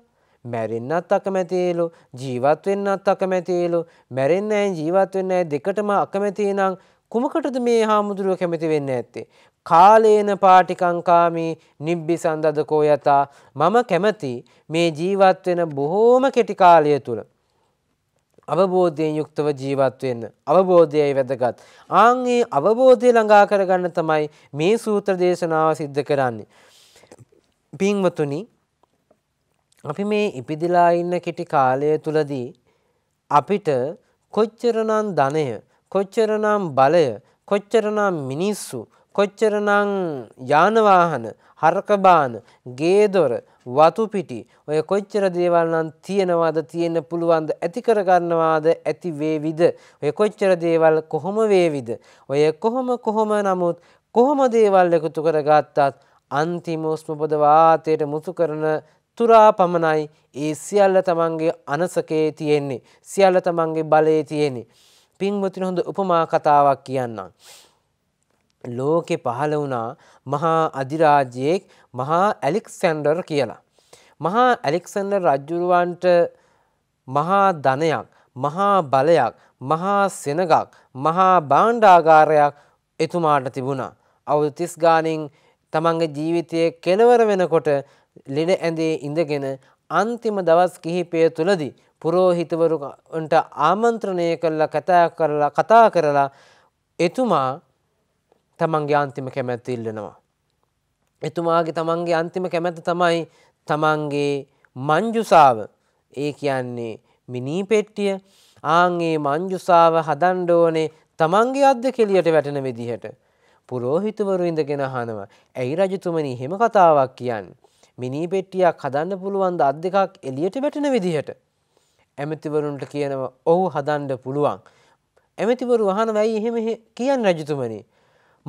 මැරෙන්නත් අකමැතිලු ජීවත් වෙන්නත් අකමැතිලු මැරෙන්නේ ජීවත් වෙන්නේ දෙකටම අකමැති නම් කුමකටද මේ හාමුදුරුව කැමති වෙන්නේ ඇත්තේ? කාලේන පාටිකංකාමී නිබ්බිසන්දදකෝ යතා මම කැමති මේ ජීවත් වෙන බොහෝම කෙටි කාලය තුල අවබෝධයෙන් යුක්තව ජීවත් වෙන්න. අවබෝධයයි වැදගත්. ආන් මේ අවබෝධය ළඟා කරගන්න තමයි මේ සූත්‍ර දේශනාව සිද්ධ කරන්නේ. පින්වතුනි අපි මේ ඉපිදිලා ඉන්න කෙටි කාලය තුලදී අපිට කොච්චරනම් ධනය කොච්චරනම් බලය කොච්චරනම් මිනිස්සු කොච්චරනම් යාන වාහන හරක බාන ගේ දොර වතු පිටි ඔය කොච්චර දේවල් නම් තියනවාද තියෙන්න පුළුවන්ද ඇති කර ගන්නවාද ඇති වේවිද ඔය කොච්චර දේවල් කොහොම වේවිද ඔය කොහොම නමුත් කොහොම දේවල් එකතු කරගත්තත් අන්තිම උස්ම පොද වාතයට මුසු කරන තුරා පමණයි ඒ සියල්ල තමන්ගේ අනසකේ තියෙන්නේ. සියල්ල තමන්ගේ බලයේ තියෙන්නේ. පින්වතුනි හොඳ උපමා කතාවක් කියන්නම්. ලෝකේ පහළ වුණා මහා අධිරාජ්‍යයෙක් මහා ඇලෙක්සැන්ඩර් කියලා. මහා ඇලෙක්සැන්ඩර් රජුරවන්ට මහා ධනයක්, මහා බලයක්, මහා සෙනගක්, මහා භාණ්ඩාගාරයක් එතුමාට තිබුණා. අවුරුදු 30 ගාණින් තමන්ගේ ජීවිතයේ කෙලවර වෙනකොට ලෙඩ ඇඳේ ඉඳගෙන අන්තිම දවස් කිහිපය තුලදී පුරෝහිතවරුන්ට ආමන්ත්‍රණය කළා කතා කරලා එතුමා තමන්ගේ අන්තිම කැමැත්ත ඉල්ලනවා. එතුමාගේ තමන්ගේ අන්තිම කැමැත්ත තමයි තමන්ගේ මංජුසාව. ඒ කියන්නේ මිනි පෙට්ටිය. ආන්ගේ මංජුසාව හදන්න ඕනේ තමන්ගේ අද්දකෙලියට වැටෙන විදිහට. පුරෝහිතවරු ඉඳගෙන අහනවා. "ඇයි රජතුමනි එහෙම කතාවක් කියන්නේ? මිනි පෙට්ටියක් හදන්න පුළුවන්ද අත් දෙකක් එළියට වැටෙන විදිහට?" ඇමතිවරුන්ට කියනවා "ඔව් හදන්න පුළුවන්." ඇමතිවරු අහනවා "ඇයි එහෙම කියන්නේ රජතුමනි?"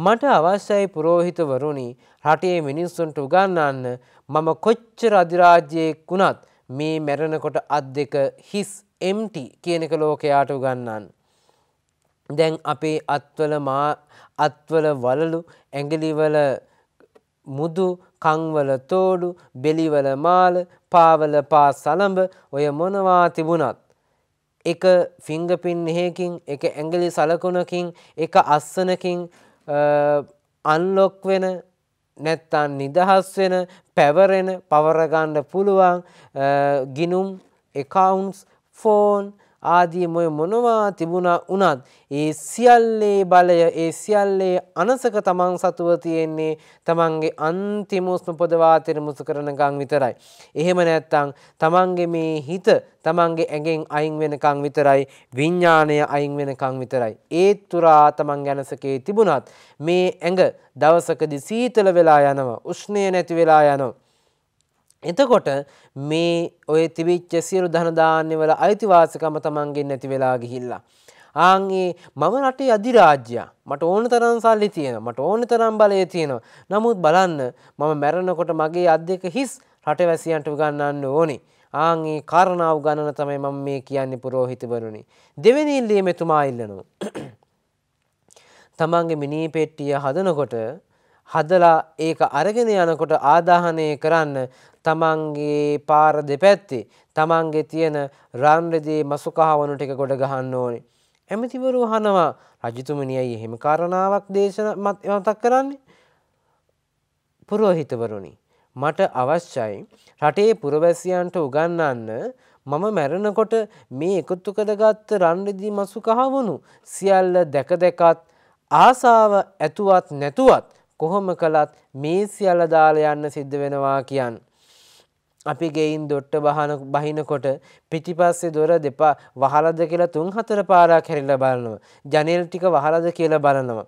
"මට අවශ්‍යයි පූජිතවරුනි රටේ මිනිස්සුන්ට උගන්වන්න මම කොච්චර අධිරාජ්‍යයෙක් වුණත් මේ මැරෙනකොට අත් දෙක හිස් empty කියන එක ලෝකයට උගන්වන්න." දැන් අපේ අත්වල මා අත්වල වලලු ඇඟිලිවල මුදු කංවල තෝඩු බෙලිවල මාල පාවල පා සලඹ ඔය මොනවා තිබුණත් එක ෆින්ගර්පින් එකකින් එක ඇඟිලි සලකුණකින් එක අස්සනකින් අන්ලොක් වෙන නැත්තම් නිදහස් වෙන පැවරෙන පවර ගන්න පුළුවන් ගිනුම් accounts phone ආදී මොය මොනවා තිබුණා උනත් ඒ සියල්ලේ බලය ඒ සියල්ලේ අනසක තමන් සතුව තියෙන්නේ තමන්ගේ අන්තිම උස්ම පොදවා තිරමුසු කරනකම් විතරයි. එහෙම නැත්නම් තමන්ගේ මේ හිත තමන්ගේ ඇඟෙන් අයින් වෙනකම් විතරයි විඥාණය අයින් වෙනකම් විතරයි. ඒ තුරා තමන් ගැනසකේ තිබුණත් මේ ඇඟ දවසකදී සීතල වෙලා යනවා උෂ්ණය නැති වෙලා යනවා. එතකොට මේ ඔය තිබිච්ච සියලු ධනධාන්‍ය වල අයිතිවාසිකම තමන්ගෙන් නැති වෙලා ගිහිල්ලා. ආන්ගේ මම රටේ අධිරාජ්‍යයා. මට ඕන තරම් සල්ලි තියෙනවා. මට ඕන තරම් බලය තියෙනවා. නමුත් බලන්න මම මැරෙනකොට මගේ අත් දෙක හිස් රටවැසියන්ට උගන්වන්න ඕනේ. ආන්ගේ කාරණා උගන්වන තමයි මම මේ කියන්නේ පූජිතවරුනි. දෙවෙනි ඉල්ලීම එතුමා ඉල්ලනවා. තමන්ගේ මිනී පෙට්ටිය හදනකොට හදලා ඒක අරගෙන යනකොට ආදාහනය කරන්න තමන්ගේ පාර දෙපැත්තේ තමන්ගේ තියෙන රන් රෙදි මසු කහවණු ටික ගොඩ ගහන්න ඕනේ. ඇමතිවරු අහනවා රජතුමනි අය එහෙම කාරණාවක් දේශනා මතක් කරන්නේ. පුරෝහිතවරුනි මට අවශ්‍යයි රටේ පුරවැසියන්ට උගන්වන්න මම මැරෙනකොට මේ එකතු කරගත්ත රන් රෙදි මසු කහවණු සියල්ල දැක දැකත් ආසාව ඇතුවත් නැතුවත් කොහොම කළත් මේ සියල්ල දාලා යන්න සිද්ධ වෙනවා කියන්. අපි ගෙයින් දොට්ට බහිනකොට පිටිපස්සේ දොර දෙපා වහලද කියලා 3-4 පාරක් හැරිලා බලනවා. ජනෙල් ටික වහලද කියලා බලනවා.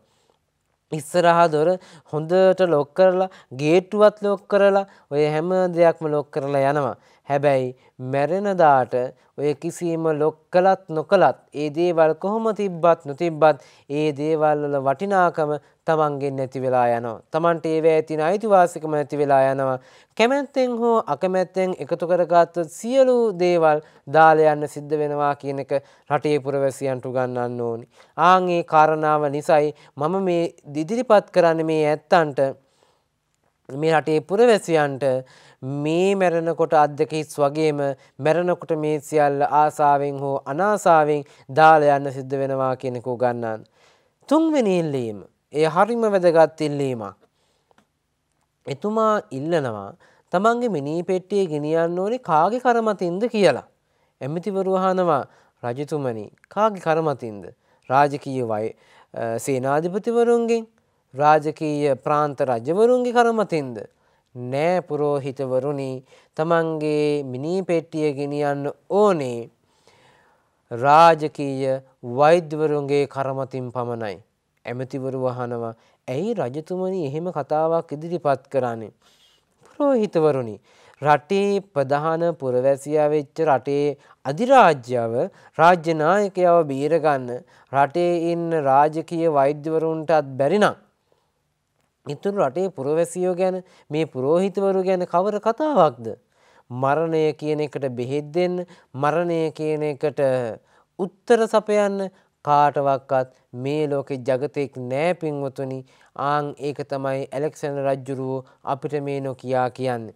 ඉස්සරහා දොර හොඳට ලොක් කරලා ගේට්ටුවත් ලොක් කරලා ඔය හැම දෙයක්ම ලොක් කරලා යනවා. හැබැයි මැරෙනදාට ඔය කිසිම ලොක් කළත් නොකළත් ඒ දේවල් කොහොම තිබ්බත් නොතිබ්බත් ඒ දේවල් වල වටිනාකම තමන්ගෙන් නැති වෙලා යනවා. තමන්ට ඒවැ ඇතින අයිතිවාසිකම නැති වෙලා යනවා. කැමැත්තෙන් හෝ අකමැත්තෙන් එකතු කරගත්තු සියලු දේවල් දාලා යන්න සිද්ධ වෙනවා කියන එක රටේ පුරවැසියන්ට උගන්වන්න ඕනි. ආන් ඒ කාරණාව නිසායි මම මේ ඉදිරිපත් කරන්නේ මේ ඇත්තන්ට මේ රටේ පුරවැසියන්ට මේ මැරෙනකොට අද්දකෙස් වගේම මැරෙනකොට මේ සියල්ල ආසාවෙන් හෝ අනාසාවෙන් දාලා යන්න සිද්ධ වෙනවා කියන එක උගන්වන්න. තුන්වෙනි ඉල්ලීම. ඒ හරිම වැදගත් ඉල්ලීමක්. එතුමා ඉල්ලනවා තමන්ගේ මිනී පෙට්ටිය ගෙනියන්න ඕනේ කාගේ කරමතින්ද කියලා. ඇමතිවරු අහනවා රජතුමනි කාගේ කරමතින්ද? රාජකීය සේනාධිපතිවරුන්ගෙන් රාජකීය ප්‍රාන්ත රජවරුන්ගේ කරමතින්ද? නෑ පුරෝහිතවරුනි තමන්ගේ මිනී පෙට්ටිය ගෙනියන්න ඕනේ රාජකීය වෛද්‍යවරුන්ගේ කරමතින් පමණයි. ඇමතිවරු වහනවා ඇයි රජතුමනි එහෙම කතාවක් ඉදිරිපත් කරන්නේ? පුරෝහිතවරුනි රටේ ප්‍රධාන පුරවැසියා වෙච්ච රටේ අධිරාජ්‍යව රාජ්‍ය නායකයව බීරගන්න රටේ ඉන්න රාජකීය වෛද්‍යවරුන්ටත් බැරි නම් ඉතුරු රටේ පුරවැසියෝ ගැන මේ පුරෝහිතවරු ගැන කවර කතාවක්ද? මරණය කියන එකට බෙහෙත් දෙන්න, මරණය කියන එකට උත්තර සපයන්න කාටවත් මේ ලෝකේ జగතෙක් නෑ පින්වතුනි. ආන් ඒක තමයි ඇලෙක්සැන්ඩර් රජුරෝ අපිට මේ නොකියා කියන්නේ.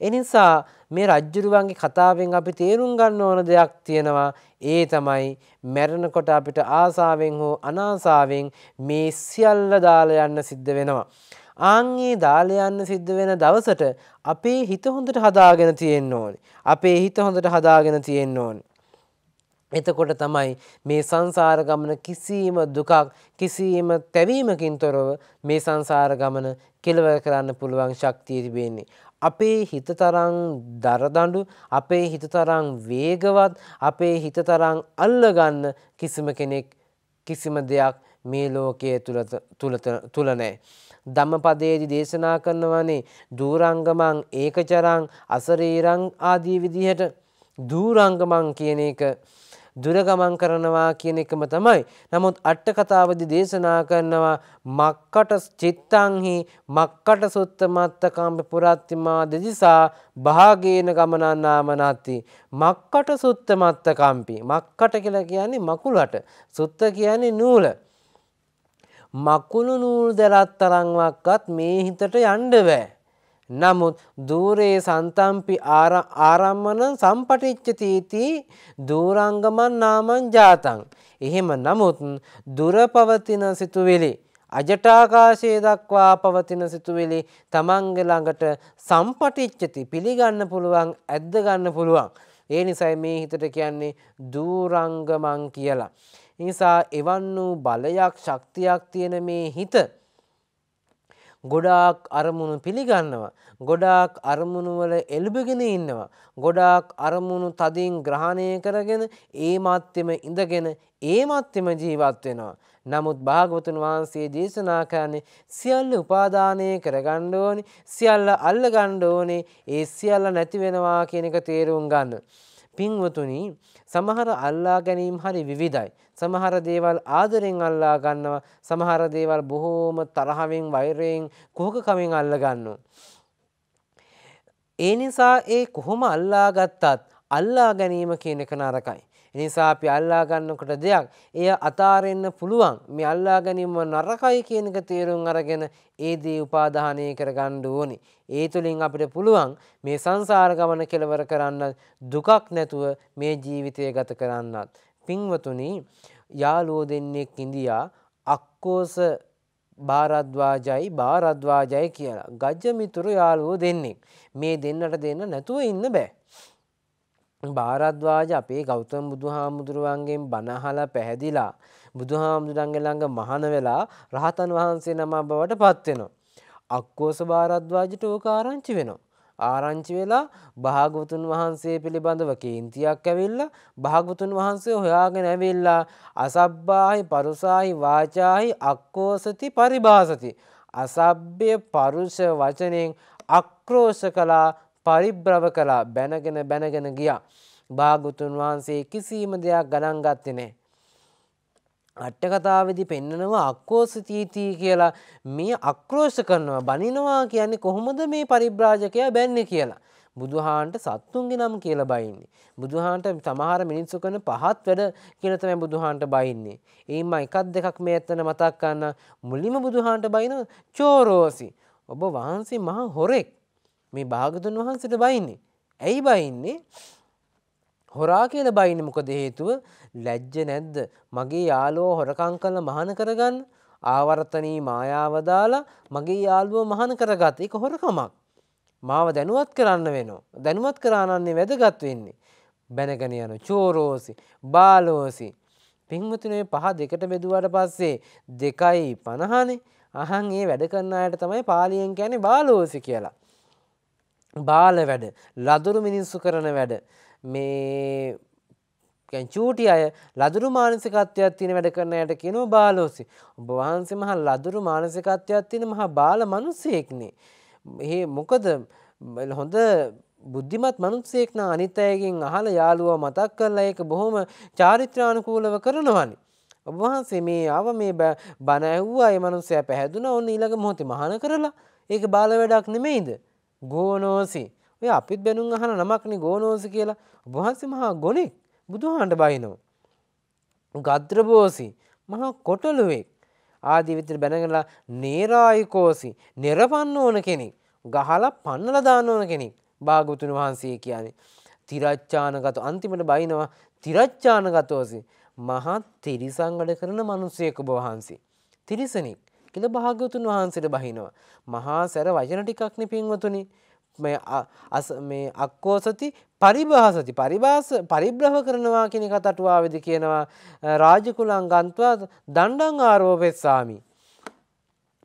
එනිසා මේ රජ්ජුරුවන්ගේ කතාවෙන් අපි තේරුම් ගන්න ඕන දෙයක් තියෙනවා. ඒ තමයි මැරෙනකොට අපිට ආසාවෙන් හෝ අනාසාවෙන් මේ සියල්ල දාලා යන්න සිද්ධ වෙනවා. ආන්ගේ දාලා යන්න සිද්ධ වෙන දවසට අපේ හිත හොඳට හදාගෙන තියෙන්න ඕනේ. අපේ හිත හොඳට හදාගෙන තියෙන්න ඕනේ. එතකොට තමයි මේ සංසාර ගමන කිසිම දුකක් කිසිම තැවීමකින් තොරව මේ සංසාර ගමන කෙලවර කරන්න පුළුවන් ශක්තිය තිබෙන්නේ. අපේ හිත තරම් දරදඬු අපේ හිත තරම් වේගවත් අපේ හිත තරම් අල්ලගන්න කිසිම කෙනෙක් කිසිම දෙයක් මේ ලෝකයේ තුල නැහැ. ධම්මපදයේදී දේශනා කරනවානේ දුරංගමං ඒකචරං අසරීරං ආදී විදිහට දුරංගමං කියන එක දුරගමන් කරනවා කියන එකම තමයි. නමුත් අට කතාවදී දේශනා කරනවා මක්කට චිත්තංහි මක්කට සුත්තමත්තකම්ප පුරාත්තිමා දෙදිසා භාගේන ගමනානාමනාති. මක්කට සුත්තමත්තකම්පි. මක්කට කියලා කියන්නේ මකුලට. සුත්ත කියන්නේ නූල. මකුළු නූල් දැලත් තරම්වත් මේ හිතට යන්න බෑ. නමුත් ධූරේ සන්තම්පි ආරම්මන සම්පටිච්චතිති ධූරංගමන් නාමං ජාතං. එහෙම නමුත් දුර පවතින සිතුවිලි අජටාකාශයේ දක්වා පවතින සිතුවිලි තමන්ගේ ළඟට සම්පටිච්චති පිළිගන්න පුළුවන් ඇද්ද ගන්න පුළුවන්. ඒ නිසා මේ හිතට කියන්නේ ධූරංගමන් කියලා. ඒ නිසා එවන් වූ බලයක් ශක්තියක් තියෙන මේ හිත ගොඩාක් අරමුණු පිළිගන්නවා. ගොඩාක් අරමුණු වල එළඹගෙන ඉන්නවා. ගොඩාක් අරමුණු තදින් ග්‍රහණය කරගෙන ඒ මාත්‍යෙම ඉඳගෙන ඒ මාත්‍යෙම ජීවත් වෙනවා. නමුත් භාගවතුන් වහන්සේ දේශනා කරන්නේ සියල්ල උපාදානය කරගන්න ඕනේ, සියල්ල අල්ලගන්න ඕනේ, ඒ සියල්ල නැති වෙනවා කියන එක තේරුම් ගන්න. පින්වතුනි, සමහර අල්ලා ගැනීම් හරි විවිධයි. සමහර දේවල් ආදරෙන් අල්ලා ගන්නවා, සමහර දේවල් බොහෝම තරහවෙන් වෛරයෙන් කුහකකමින් අල්ලා ගන්නවා. ඒ නිසා ඒ කොහොම අල්ලා ගත්තත් අල්ලා ගැනීම කියන එක නරකයි. ඒ නිසා අපි අල්ලා ගන්නකොට දෙයක් එය අතාරින්න පුළුවන්. මේ අල්ලා ගැනීම නරකයි කියන එක තේරුම් අරගෙන ඒ දේ උපාදානය කරගන්න ඕනේ. ඒ තුළින් අපිට පුළුවන් මේ සංසාර ගමන කෙලවර කරන්නත්, දුකක් නැතුව මේ ජීවිතය ගත කරන්නත්. පින්වතුනි, යාළුවෝ දෙන්නෙක් ඉන්දියා අක්කෝස භාරද්වාජයි භාරද්වාජයි කියලා ගජමිතුරු යාළුවෝ දෙන්නෙක්. මේ දෙන්නට දෙන්න නැතුව ඉන්න බෑ. භාරද්වාජ අපේ ගෞතම බුදුහාමුදුරුවන්ගෙන් බණ අහලා පැහැදිලා බුදුහාමුදුරන්ගේ ළඟ මහාන වෙලා රහතන් වහන්සේ නම බවට පත් වෙනවා. අක්කෝස භාරද්වාජට ඕක ආරංචි වෙනවා. ආරංචි වෙලා භාගවතුන් වහන්සේ පිළිබඳව කේන්තියක් ඇවිල්ලා භාගවතුන් වහන්සේ හොයාගෙන ඇවිල්ලා අසබ්බාහි පරුසාහි වාචාහි අක්කෝසති පරිභාසති. අසබ්බ්‍ය පරුෂ වචනෙන් අක්‍රෝෂ කළා, පරිබ්‍රව කළා, බැනගෙන බැනගෙන ගියා. භාගතුන් වහන්සේ කිසිම දෙයක් ගණන් ගත්තේ නැහැ. අට කතාවේදී පෙන්නනවා අක්කෝසතිති කියලා මේ අක්‍රෝෂ කරනවා, බනිනවා කියන්නේ කොහොමද මේ පරිබ්‍රාජකයා බැන්නේ කියලා. බුදුහාන්ට සත්තුන්ගේ නම් කියලා බයින්නේ. බුදුහාන්ට සමහර මිනිස්සු කරන පහත් වැඩ කියලා තමයි බුදුහාන්ට බයින්නේ. එයිම එකක් දෙකක් මේ ඇත්තන මතක් ගන්න. මුලින්ම බුදුහාන්ට බයින චෝරෝසි. ඔබ වහන්සේ මහා හොරෙක්. මේ භාගතුන් වහන්සේට බයින්නේ. ඇයි බයින්නේ? හොරා කියලා බයින්නේ මොකද හේතුව? ලැජ්ජ නැද්ද? මගේ යාළුවා හොරකම් කළා මහාන කරගන්න, ආවර්තනී මායාව දාලා මගේ යාළුවා මහාන කරගත්ත. ඒක හොරකමක්. මාව දැනුවත් කරන්න වෙනවා. දැනුවත් කරානන්නේ වැදගත් වෙන්නේ. බැනගෙන යන චෝරෝසි, බාලෝසි. පින්වතුනේ, පහ දෙකට බෙදුවාට පස්සේ 2.50නේ. අහන් ඒ වැඩ කරන අයට තමයි පාලියෙන් කියන්නේ බාලෝසි කියලා. බාල වැඩ, ලදුරු මිනිස්සු කරන වැඩ, මේ චූටි අය ලදුරු මානසිකත්වයක් තියෙන වැඩ කරන අයට කියනවා බාලෝසි. ඔබ වහන්සේ මහා ලදුරු මානසිකත්වයක් තියෙන මහා බාල මිනිසෙක්නේ. මේ මොකද හොඳ බුද්ධිමත් මිනිසෙක් නා අනිත් අයගෙන් අහලා යාළුවා මතක් කරලා ඒක බොහොම චාරිත්‍රානුකූලව කරනවානේ. ඔබ වහන්සේ මේ ආව මේ බණ ඇහුවා, ඒ මිනිස්සයා පැහැදුනා, ඕන ඊළඟ මොහොතේ මහාන කරලා. ඒක බාල වැඩක් නෙමෙයිද? ගෝනෝසි. ඔය අපිත් බැනුම් අහන නමක්නේ ගෝනෝසි කියලා. වහන්සේ මහා ගොණෙක්, බුදුහාන්ට බයිනෝ. ගද්ද්‍රබෝසි, මහා කොටලුවෙක්. ආදී විතර බැනගෙනලා නේරායිකෝසි, නිරපන්න ඕන කෙනෙක්, ගහලා පන්නලා දාන්න ඕන කෙනෙක් භාගතුන් වහන්සේ කියන්නේ. තිරච්ඡානගත, අන්තිමට බයිනවා තිරච්ඡානගතෝසි. මහා තිරිසන් වැඩ කරන මිනිසෙක් ඔබ වහන්සේ. තිරිසනෙක් කියලා භාග්‍යවතුන් වහන්සේට බහිනවා. මහා සැර වචන ටිකක් නේ පින්වතුනි. මේ අක්කෝසති පරිභාසති, පරිබ්‍රහ කරනවා කියන කතාටුවාවේදී කියනවා රාජකුලං ගන්්වා දණ්ඩං ආරෝපෙස්සාමි.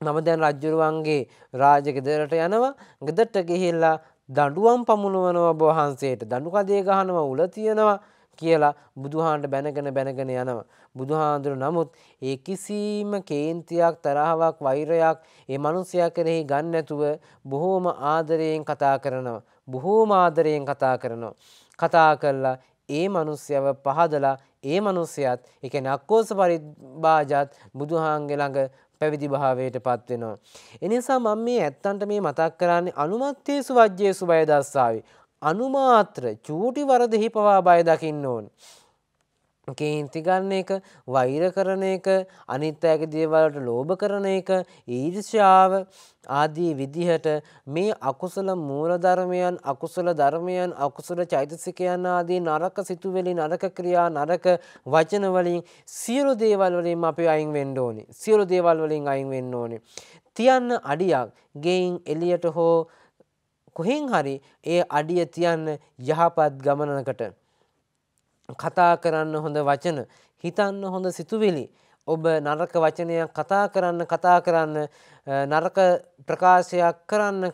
මම දැන් රජුරුවන්ගේ රාජගෙදරට යනවා. ගෙදරට ගිහිල්ලා දඬුවම් පමුණවනවා ඔබ වහන්සේට. දඬු කඩේ ගහනවා, උල තියනවා කියලා බුදුහාන්ට බැනගෙන බැනගෙන යනවා. බුදුහාඳුර නමුත් ඒ කිසිම කේන්තියක්, තරහාවක්, වෛරයක් ඒ මිනිසයා කෙරෙහි ගන්න නැතුව බොහෝම ආදරයෙන් කතා කරනවා. කතා කළා ए मनुष्यव पहादला ए मनुष्यात एक अक्कोस पारी बाजात बुදුහාන්ගලඟ පැවිදි භාවයට පත් වෙනවා. ඒ නිසා මම මේ ඇත්තන්ට මේ මතක් කරන්නේ අනුමත්තේසු වජ්ජේසු බය දස්සාවේ. අනුමාත්‍ර චූටි වරදෙහි පවා බය දකින්න ඕන. කේන්ති ගන්න එක, වෛර කරන එක, අනිත් අයගේ දේවල් වලට ලෝභ කරන එක, ඊර්ෂ්‍යාව ආදී විදිහට මේ අකුසල මූල ධර්මයන්, අකුසල ධර්මයන්, අකුසල චෛතසිකයන් ආදී නරක සිතුවිලි, නරක ක්‍රියා, නරක වචන වලින් සියලු දේවල් වලින් අපි අයින් වෙන්න ඕනේ. සියලු දේවල් වලින් අයින් වෙන්න ඕනේ. තියන්න අඩියක් ගෙයින් එළියට හෝ කොහෙන් හරි ඒ අඩිය තියන්න යහපත් ගමනකට. කතා කරන්න හොඳ වචන, හිතන්න හොඳ සිතුවිලි. ඔබ නරක වචනයක් කතා කරන්න නරක ප්‍රකාශයක් කරන්න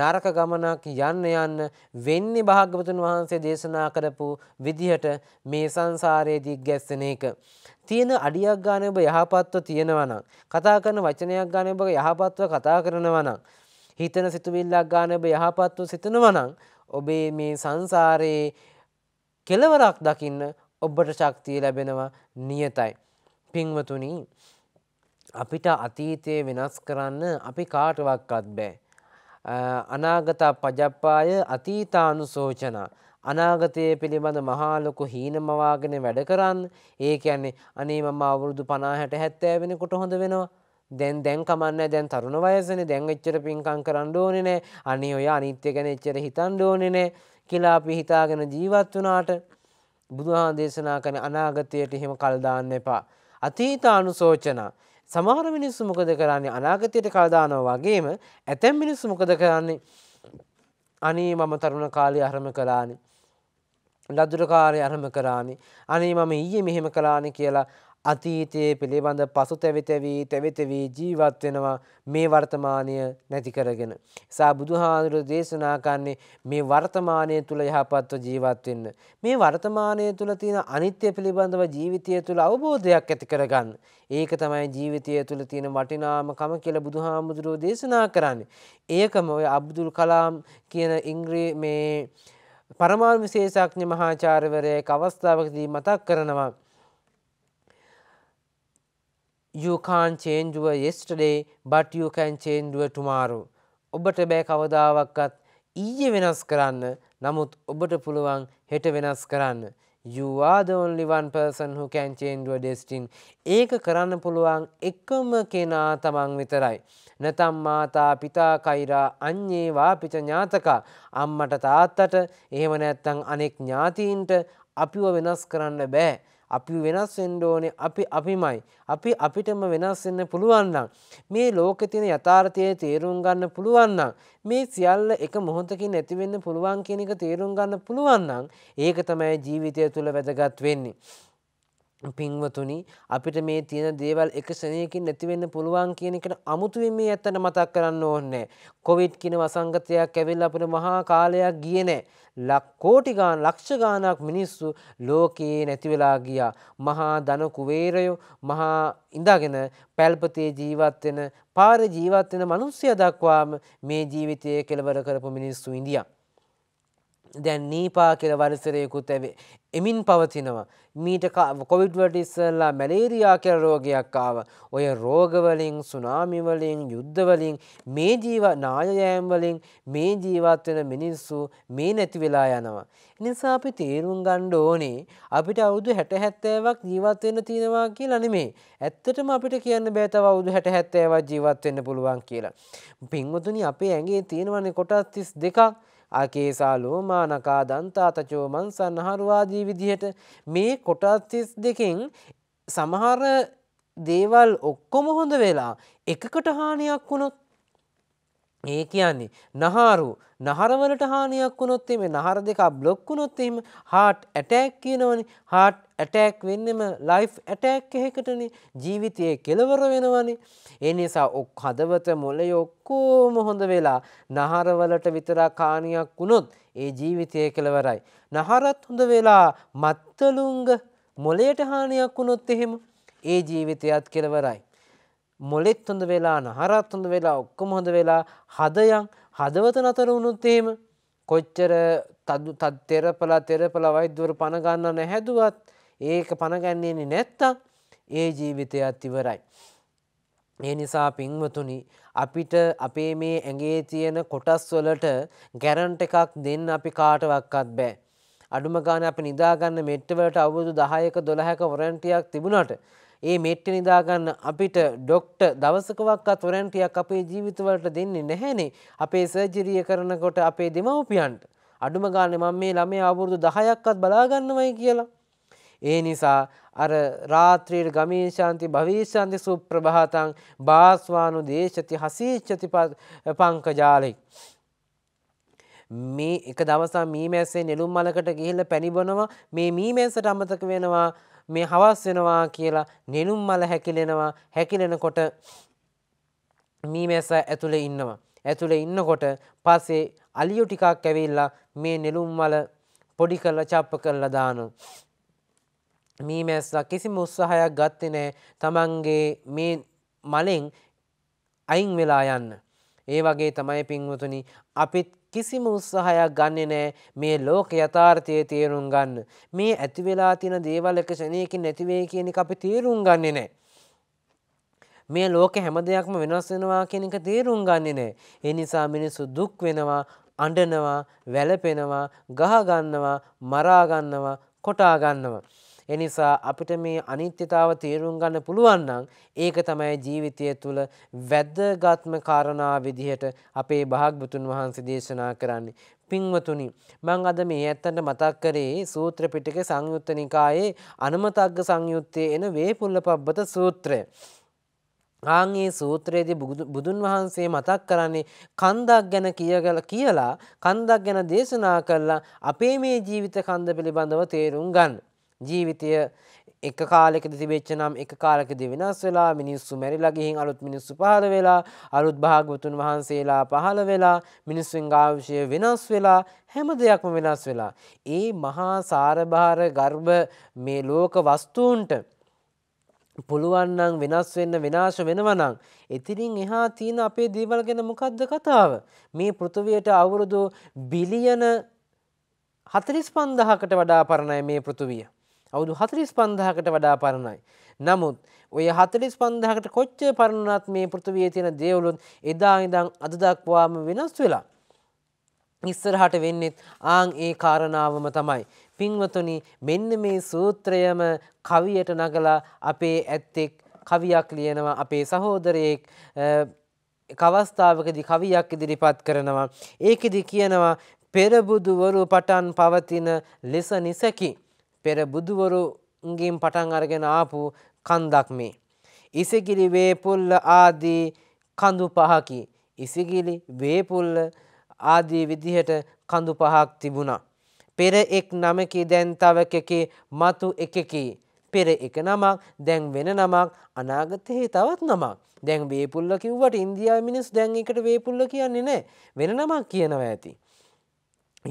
නරක ගමනක් යන්න වෙන්නේ භාග්‍යවතුන් වහන්සේ දේශනා කරපු විදිහට මේ සංසාරයේ දිග්ගැස්සෙන එක. තියෙන අඩියක් ගන්න ඔබ යහපත්ව තියෙනවා නම්, කතා කරන වචනයක් ගන්න ඔබ යහපත්ව කතා කරනවා නම්, හිතන සිතුවිල්ලක් ගන්න ඔබ යහපත්ව සිතනවා නම් ඔබේ මේ සංසාරයේ කෙලවරක් දකින්න ඔබට ශක්තිය ලැබෙනවා නියතයි. පින්වතුනි, අපිට අතීතය වෙනස් කරන්න අපි කාටවත්වත් බෑ. අනාගත පජප්පාය අතීතානුසෝචන. අනාගතය පිළිබඳ මහා ලොකු හීනමවාගෙන වැඩ කරන්න. ඒ කියන්නේ අනේ මම අවුරුදු 50 60 70 වෙනකොට හොඳ වෙනවා. දැන් කමන්නේ, දැන් තරුණ වයසනේ, දැන් එච්චර පින්කම් කරන්න ඕනේ නෑ. අනේ ඔය අනිත්‍ය ගැන එච්චර හිතන්න ඕනේ නෑ කියලා අපි හිතාගෙන ජීවත් වුණාට බුදුහාම දේශනා කරන අනාගතයට එහෙම කල් දාන්න එපා. අතීතානුසෝචන. සමහර මිනිස්සු මොකද කරන්නේ? අනාගතයට කල් දානවා වගේම ඇතැම් මිනිස්සු මොකද කරන්නේ? අනේ මම තරුණ කාලේ අරම කළානේ, ලදරු කාලේ අරම කළානේ, අනේ මම ඊයේ මෙහෙම කළානේ කියලා අතීතයේ පිළිබඳ පසුතැවිතැවි ජීවත් වෙනවා මේ වර්තමානය නැති කරගෙන. සා බුදුහාඳුර දේශනා කරන්නේ මේ වර්තමානය තුළ යහපත්ව ජීවත් වෙන්න. මේ වර්තමානය තුළ තියෙන අනිත්‍ය පිළිබඳව ජීවිතය තුළ අවබෝධයක් ඇති කරගන්න. ඒක තමයි ජීවිතය තුළ තියෙන වටිනාමකම කියලා බුදුහාමුදුරුවෝ දේශනා කරන්නේ. ඒකම ඔය අබ්දුල් කලාම් කියන ඉංග්‍රීසි මේ පරමාණු විශේෂඥ මහාචාර්යවරයෙක් අවස්ථාවකදී මතක් කරනවා. You can't change your yesterday, but you can change your tomorrow. ඔබට බෑ කවදාවක්වත් ඊයේ වෙනස් කරන්න, නමුත් ඔබට පුළුවන් හෙට වෙනස් කරන්න. You are the only one person who can change your destiny. ඒක කරන්න පුළුවන් එකම කෙනා තමන් විතරයි. නැතම් මාතා පිතා කෛරා අඤ්ඤේ වාපිච ඥාතක. අම්මට තාත්තට එහෙම නැත්නම් අනෙක් ඥාතීන්ට අපිව වෙනස් කරන්න බෑ. අපි වෙනස් වෙන්න ඕනේ අපිමයි. අපිටම වෙනස් වෙන්න පුළුවන් නම්, මේ ලෝකේ තියෙන යථාර්ථය තේරුම් ගන්න පුළුවන් නම්, මේ සියල්ල එක මොහොතකින් නැති වෙන්න පුළුවන් කියන එක තේරුම් ගන්න පුළුවන් නම් ඒක තමයි ජීවිතය තුළ වැදගත් වෙන්නේ. පින්වතුනි, අපිට මේ තියෙන දේවල් එක ශරණයකින් නැති වෙන්න පුළුවන් කියන එකට අමුතුවෙන් මේ ඇත්තට මතක් කරන්න ඕනේ. කොවිඩ් කියන වසංගතයක් ඇවිල්ලා අපිට මහා කාලයක් ගියේ නෑ. කෝටි ගාන, ලක්ෂ ගානක් මිනිස්සු ලෝකේ නැති වෙලා ගියා. මහා ධන කුවේරයෝ, මහා ඉඳගෙන පැල්පතේ ජීවත් වෙන, පාරේ ජීවත් වෙන මිනිස්සු දක්වාම මේ ජීවිතයේ කෙලවර කරපු මිනිස්සු ඉඳියා. දැන් නීපා කියලා වෛරසයකුත් එමින් පවතිනවා. මීට කොවිඩ් වලට ඉස්සෙල්ලා මැලේරියා කියලා රෝගයක් ආවා. ඔය රෝග වලින්, සුනාමි වලින්, යුද්ධ වලින්, මේ නායයන් වලින් මේ ජීවත් වෙන මිනිස්සු මේ නැති වෙලා යනවා. ඒ නිසා අපි තේරුම් ගන්න ඕනේ අපිට අවුරුදු 60 70ක් ජීවත් වෙන්න තියෙනවා කියලා නෙමෙයි. ඇත්තටම අපිට කියන්න බෑ තව අවුරුදු 60 70ක් ජීවත් වෙන්න පුළුවන් කියලා. පින්වතුනි, අපේ ඇඟේ තියෙනවනේ කොටස් 32ක්. ආකේසා, ලෝමා, නකා, දන්තා, තචෝ, මංසා, නහරු ආදී විදිහට මේ කොටස් 32කින් සමහර දේවල් ඔක්කොම හොඳ වෙලා එකකට හානියක් වුණොත්, ඒ කියන්නේ නහර වලට හානියක් වුණොත් එimhe, නහර දෙකක් බ්ලොක් වුණොත් එimhe heart attack කියනවනේ. heart attack වෙන්නෙම life attack එකකටනේ. ජීවිතයේ කෙලවර වෙනවනේ. ඒ නිසා හදවත, මොළය ඔක්කොම හොඳ වෙලා නහර වලට විතරක් හානියක් වුණොත් ඒ ජීවිතයේ කෙලවරයි. නහරත් හොඳ වෙලා මත්තලුංග මොළයට හානියක් වුණොත් එහෙම ඒ ජීවිතයත් කෙලවරයි. මොලෙත් හොඳ වෙලා, නහරත් හොඳ වෙලා, ඔක්කොම හොඳ වෙලා හදවත නතර වුණොත් එහෙම කොච්චර තෙරපලා තෙරපලවයි දුර පණ ගන්න නැහැදුවත් ඒක පණ ගන්නේ නැත්තම් ඒ ජීවිතයත් ඉවරයි. ඒ නිසා පින්වතුනි අපිට අපේ මේ ඇඟේ තියෙන කොටස් වලට ගැරන්ට් එකක් දෙන්න අපි කාටවත්වත් බෑ. අඩුම ගානේ අපි නිදා ගන්න මෙට්ට වලට අවුරුදු 10ක 12ක වොරන්ටියක් තිබුණාට ඒ මෙට්ට නිදා ගන්න අපිට ડોක්ටර් දවසකවත් වොරන්ටියක් අපේ ජීවිතවලට දෙන්නේ නැහැනේ. අපේ සර්ජරිය කරනකොට අපේ දෙමව්පියන්ට අඩුම ගානේ මම මේ ළමයා අවුරුදු 10ක්වත් බලා ගන්නවයි කියලා. ඒ නිසා අර රාත්‍රියේ ගමී ශාන්ති භවී ශාන්ති සුප්‍රභාතං බාස්වානු දේශති හසීච්චති පංකජාලේ මේ එක දවසක් මී මැස්සේ නෙළුම් මලකට ගිහිල්ලා පැණි බොනවා මේ මී මැස්සට අමතක වෙනවා මේ හවස් වෙනවා කියලා නෙළුම් මල හැකිලෙනවා. හැකිලෙනකොට මී මැස්ස ඇතුලේ ඉන්නවා. ඇතුලේ ඉන්නකොට පස්සේ අලියු ටිකක් ඇවිල්ලා මේ නෙළුම් මල පොඩි කරලා චප්ප කරලා දානවා. මී මැස්ස කිසිම උත්සාහයක් ගත්තේ නැහැ තමන්ගේ මේ මලෙන් අයින් වෙලා යන්න. ඒ වගේ තමයි පින්වතුනි අපිත් කිසිම උත්සාහයක් ගන්නෙ නෑ මේ ලෝක යථාර්ථයේ තේරුම් ගන්න. මේ ඇති වෙලා තියෙන දේවල් එක ශනේකින් නැති වෙයි කියන එක අපි තේරුම් ගන්නෙ නෑ. මේ ලෝක හැම දෙයක්ම වෙනස් වෙනවා කියන එක තේරුම් ගන්නෙ නෑ. ඒ නිසා මිනිස්සු දුක් වෙනවා, අඬනවා, වැළපෙනවා, ගහ ගන්නවා, මරා ගන්නවා, කොටා ගන්නවා. ඒ නිසා අපිට මේ අනිත්‍යතාව තේරුම් ගන්න පුළුවන් නම් ඒක තමයි ජීවිතය තුළ වැදගත්ම කාරණා විදිහට අපේ භාග්‍යවතුන් වහන්සේ දේශනා කරන්නේ. පින්වතුනි මම අද මේ ඇත්තට මතක් කරේ සූත්‍ර පිටකේ සංයුත්ත නිකායේ අනුමතග්ග සංයුත්තේ එන වේපුල්ලපබ්බත සූත්‍රය. ආන්ගේ සූත්‍රයේදී බුදුන් වහන්සේ මතක් කරන්නේ කන්දක් ගැන කියලා කන්දක් ගැන දේශනා කළා අපේ මේ ජීවිත කන්ද පිළිබඳව තේරුම් ගන්න. ජීවිතය එක කාලෙකදී තිබෙච්ච නම් එක කාලෙකදී වෙනස් වෙලා මිනිස්සු මැරිලා ගිහින් අලුත් මිනිස්සු පහළ වෙලා අලුත් භාග්‍යවතුන් වහන්සේලා පහළ වෙලා මිනිස්සුන්ගේ ආශය වෙනස් වෙලා හැම දෙයක්ම වෙනස් වෙලා ඒ මහා සාරභාර ගර්භ මේ ලෝක වස්තුන්ට පුළුවන් නම් වෙනස් වෙන්න විනාශ වෙනවා නම් එතනින් එහා තියෙන අපේ දේවල් ගැන මොකද්ද කතාව? මේ පෘථිවියට අවුරුදු බිලියන 45,000කට වඩා පරණයි මේ පෘථිවිය. අවුරුදු 45,000කට වඩා පරණයි. නමුත් ඔය 45,000කට කොච්චර පරණුණත් මේ පෘථිවියේ තියෙන දේවලුත් එදා ඉඳන් අද දක්වාම වෙනස් වෙලා ඉස්සරහට වෙන්නේ ආන් ඒ කාරණාවම තමයි. පින්වතුනි මෙන්න මේ සූත්‍රයම කවියට නගලා අපේ ඇත්තෙක් කවියක් ලියනවා. අපේ සහෝදරයෙක් එක අවස්ථාවකදී කවියක් ඉදිරිපත් කරනවා. ඒකෙදි කියනවා පෙරබුදුවරු පටන් පවතින ලෙස නිසකි. පෙර බුදුවරුන්ගෙන් පටන් අරගෙන ආපු කන්දක් මේ. ඉසිගිලි වේපුල්ල ආදී කඳු පහකි. ඉසිගිලි වේපුල්ල ආදී විදිහට කඳු පහක් තිබුණා. පෙර එක් නමකි දැන් තව එකකි මතු එකකි. පෙර එක නමක් දැන් වෙන නමක් අනාගතයේ තවත් නමක්. දැන් වේපුල්ල කිව්වට ඉන්දියාවේ මිනිස්සු දැන් එකට වේපුල්ල කියන්නේ නැහැ. වෙන නමක් කියනවා ඇති.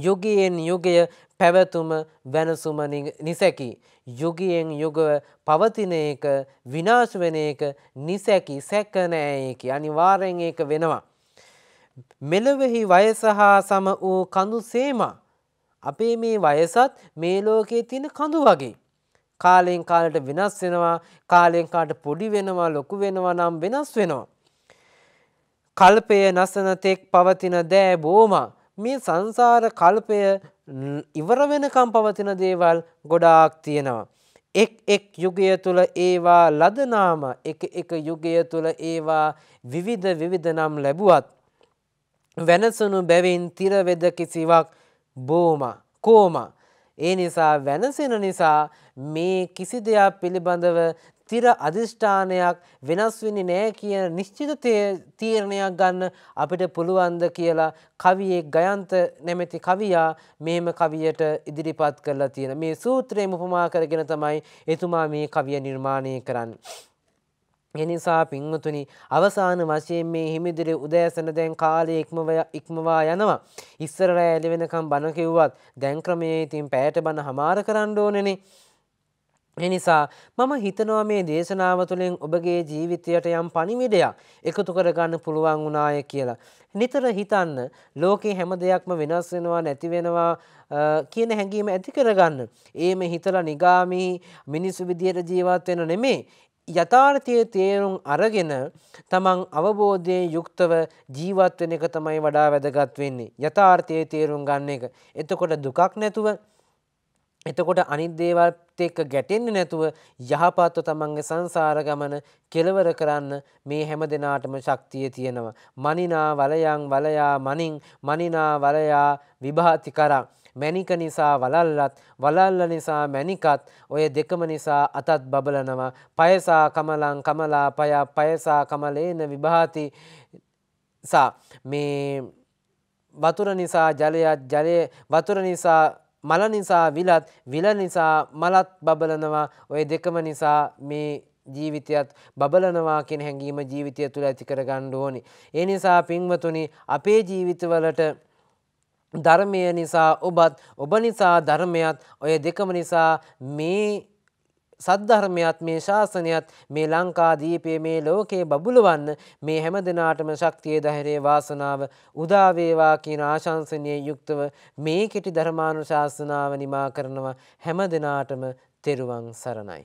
යුගයෙන් යුගය පැවතුම වෙනසුම නිසැකි. යුගයෙන් යුගව පවතින එක විනාශ වෙන එක නිසැකි සැක නෑ. ඒක අනිවාර්යෙන් ඒක වෙනවා. මෙලොවෙහි වයස හා සම වූ කඳු සේමා. අපේ මේ වයසත් මේ ලෝකයේ තියෙන කඳු වගේ. කාලෙන් කාලට වෙනස් වෙනවා. කාලෙන් කාලට පොඩි වෙනවා, ලොකු වෙනවා නම් වෙනස් වෙනවා. කල්පය නසන තෙක් පවතින දෑ බොමා. මේ සංසාර කල්පය ඉවර වෙනකම් පවතින දේවල් ගොඩාක් තියෙනවා. එක් එක් යුගය තුල ඒවා ලද නාම එක එක යුගය තුල ඒවා විවිධ විවිධ නම් ලැබුවත් වෙනසුණු බැවින් තිර වෙද කිසිවක් බොම කොම. ඒ නිසා වෙනසෙන නිසා මේ කිසි දෙයක් පිළිබඳව තිර අධිෂ්ඨානයක් වෙනස් වෙන්නේ නැහැ කියන නිශ්චිත තීරණයක් ගන්න අපිට පුළුවන්ද කියලා කවියෙක් ගයන්ත නැමැති කවියා මෙහෙම කවියට ඉදිරිපත් කරලා තියෙන. මේ සූත්‍රයෙන් උපමා කරගෙන තමයි එතුමා මේ කවිය නිර්මාණය කරන්නේ. ඒ නිසා පින්වතුනි අවසාන වශයෙන් මේ හිමිදිරි උදෑසන දැන් කාලය ඉක්මවා යනවා. ඉස්සර රැ එළවෙනකම් බණ කිව්වත් දැන් ක්‍රමයේ ඉතින් පැයට බණ හමාර කරන්න ඕනේනේ. එනිසා මම හිතනවා මේ දේශනාව තුළින් ඔබගේ ජීවිතයට යම් පණිවිඩයක් එකතු කර ගන්න පුළුවන් වුණාය කියලා. නිතර හිතන්න ලෝකේ හැම දෙයක්ම වෙනස් වෙනවා නැති වෙනවා කියන හැඟීම ඇති කර ගන්න. ඒම හිතලා නිගාමී මිනිසු විදියට ජීවත් වෙන නෙමෙයි. යථාර්ථයේ තේරුම් අරගෙන තමන් අවබෝධයෙන් යුක්තව ජීවත් වෙන එක තමයි වඩා වැදගත් වෙන්නේ. යථාර්ථයේ තේරුම් ගන්න එක. එතකොට දුකක් නැතුව එතකොට අනිත් දේවල්ත් එක්ක ගැටෙන්නේ නැතුව යහපත්ව තමන්ගේ සංසාර ගමන කෙලවර කරන්න මේ හැමදෙනාටම ශක්තිය තියෙනවා. මනිනා වලයන් වලයා මනින් මනිනා වලයා විභාති කරා. මැනික නිසා වලල්ලත් වලල්ල නිසා මැනිකත් ඔය දෙකම නිසා අතත් බබලනවා. පයසා කමලං කමලා පය පයසා කමලේන විභාති සා. මේ වතුර නිසා ජලයත් ජලය වතුර නිසා මල නිසා විලත් විල නිසා මලත් බබලනවා. ඔය දෙකම නිසා මේ ජීවිතයත් බබලනවා කියන හැඟීම ජීවිතය තුළ ඇති කර ගන්න ඕනි. ඒ නිසා පින්වතුනි අපේ ජීවිතවලට ධර්මය නිසා ඔබත් ඔබ නිසා ධර්මයත් ඔය දෙකම නිසා මේ සද්ධර්මයත් මේ ශාසනයත් මේ ලංකාදීපයේ මේ ලෝකේ බබුලවන්න මේ හැමදෙනාටම ශක්තිය ධෛර්යය වාසනාව උදා වේවා කියන ආශංසනීය යුක්තව මේ කෙටි ධර්මානුශාසනාව නිමා කරනවා. හැමදෙනාටම තෙරුවන් සරණයි.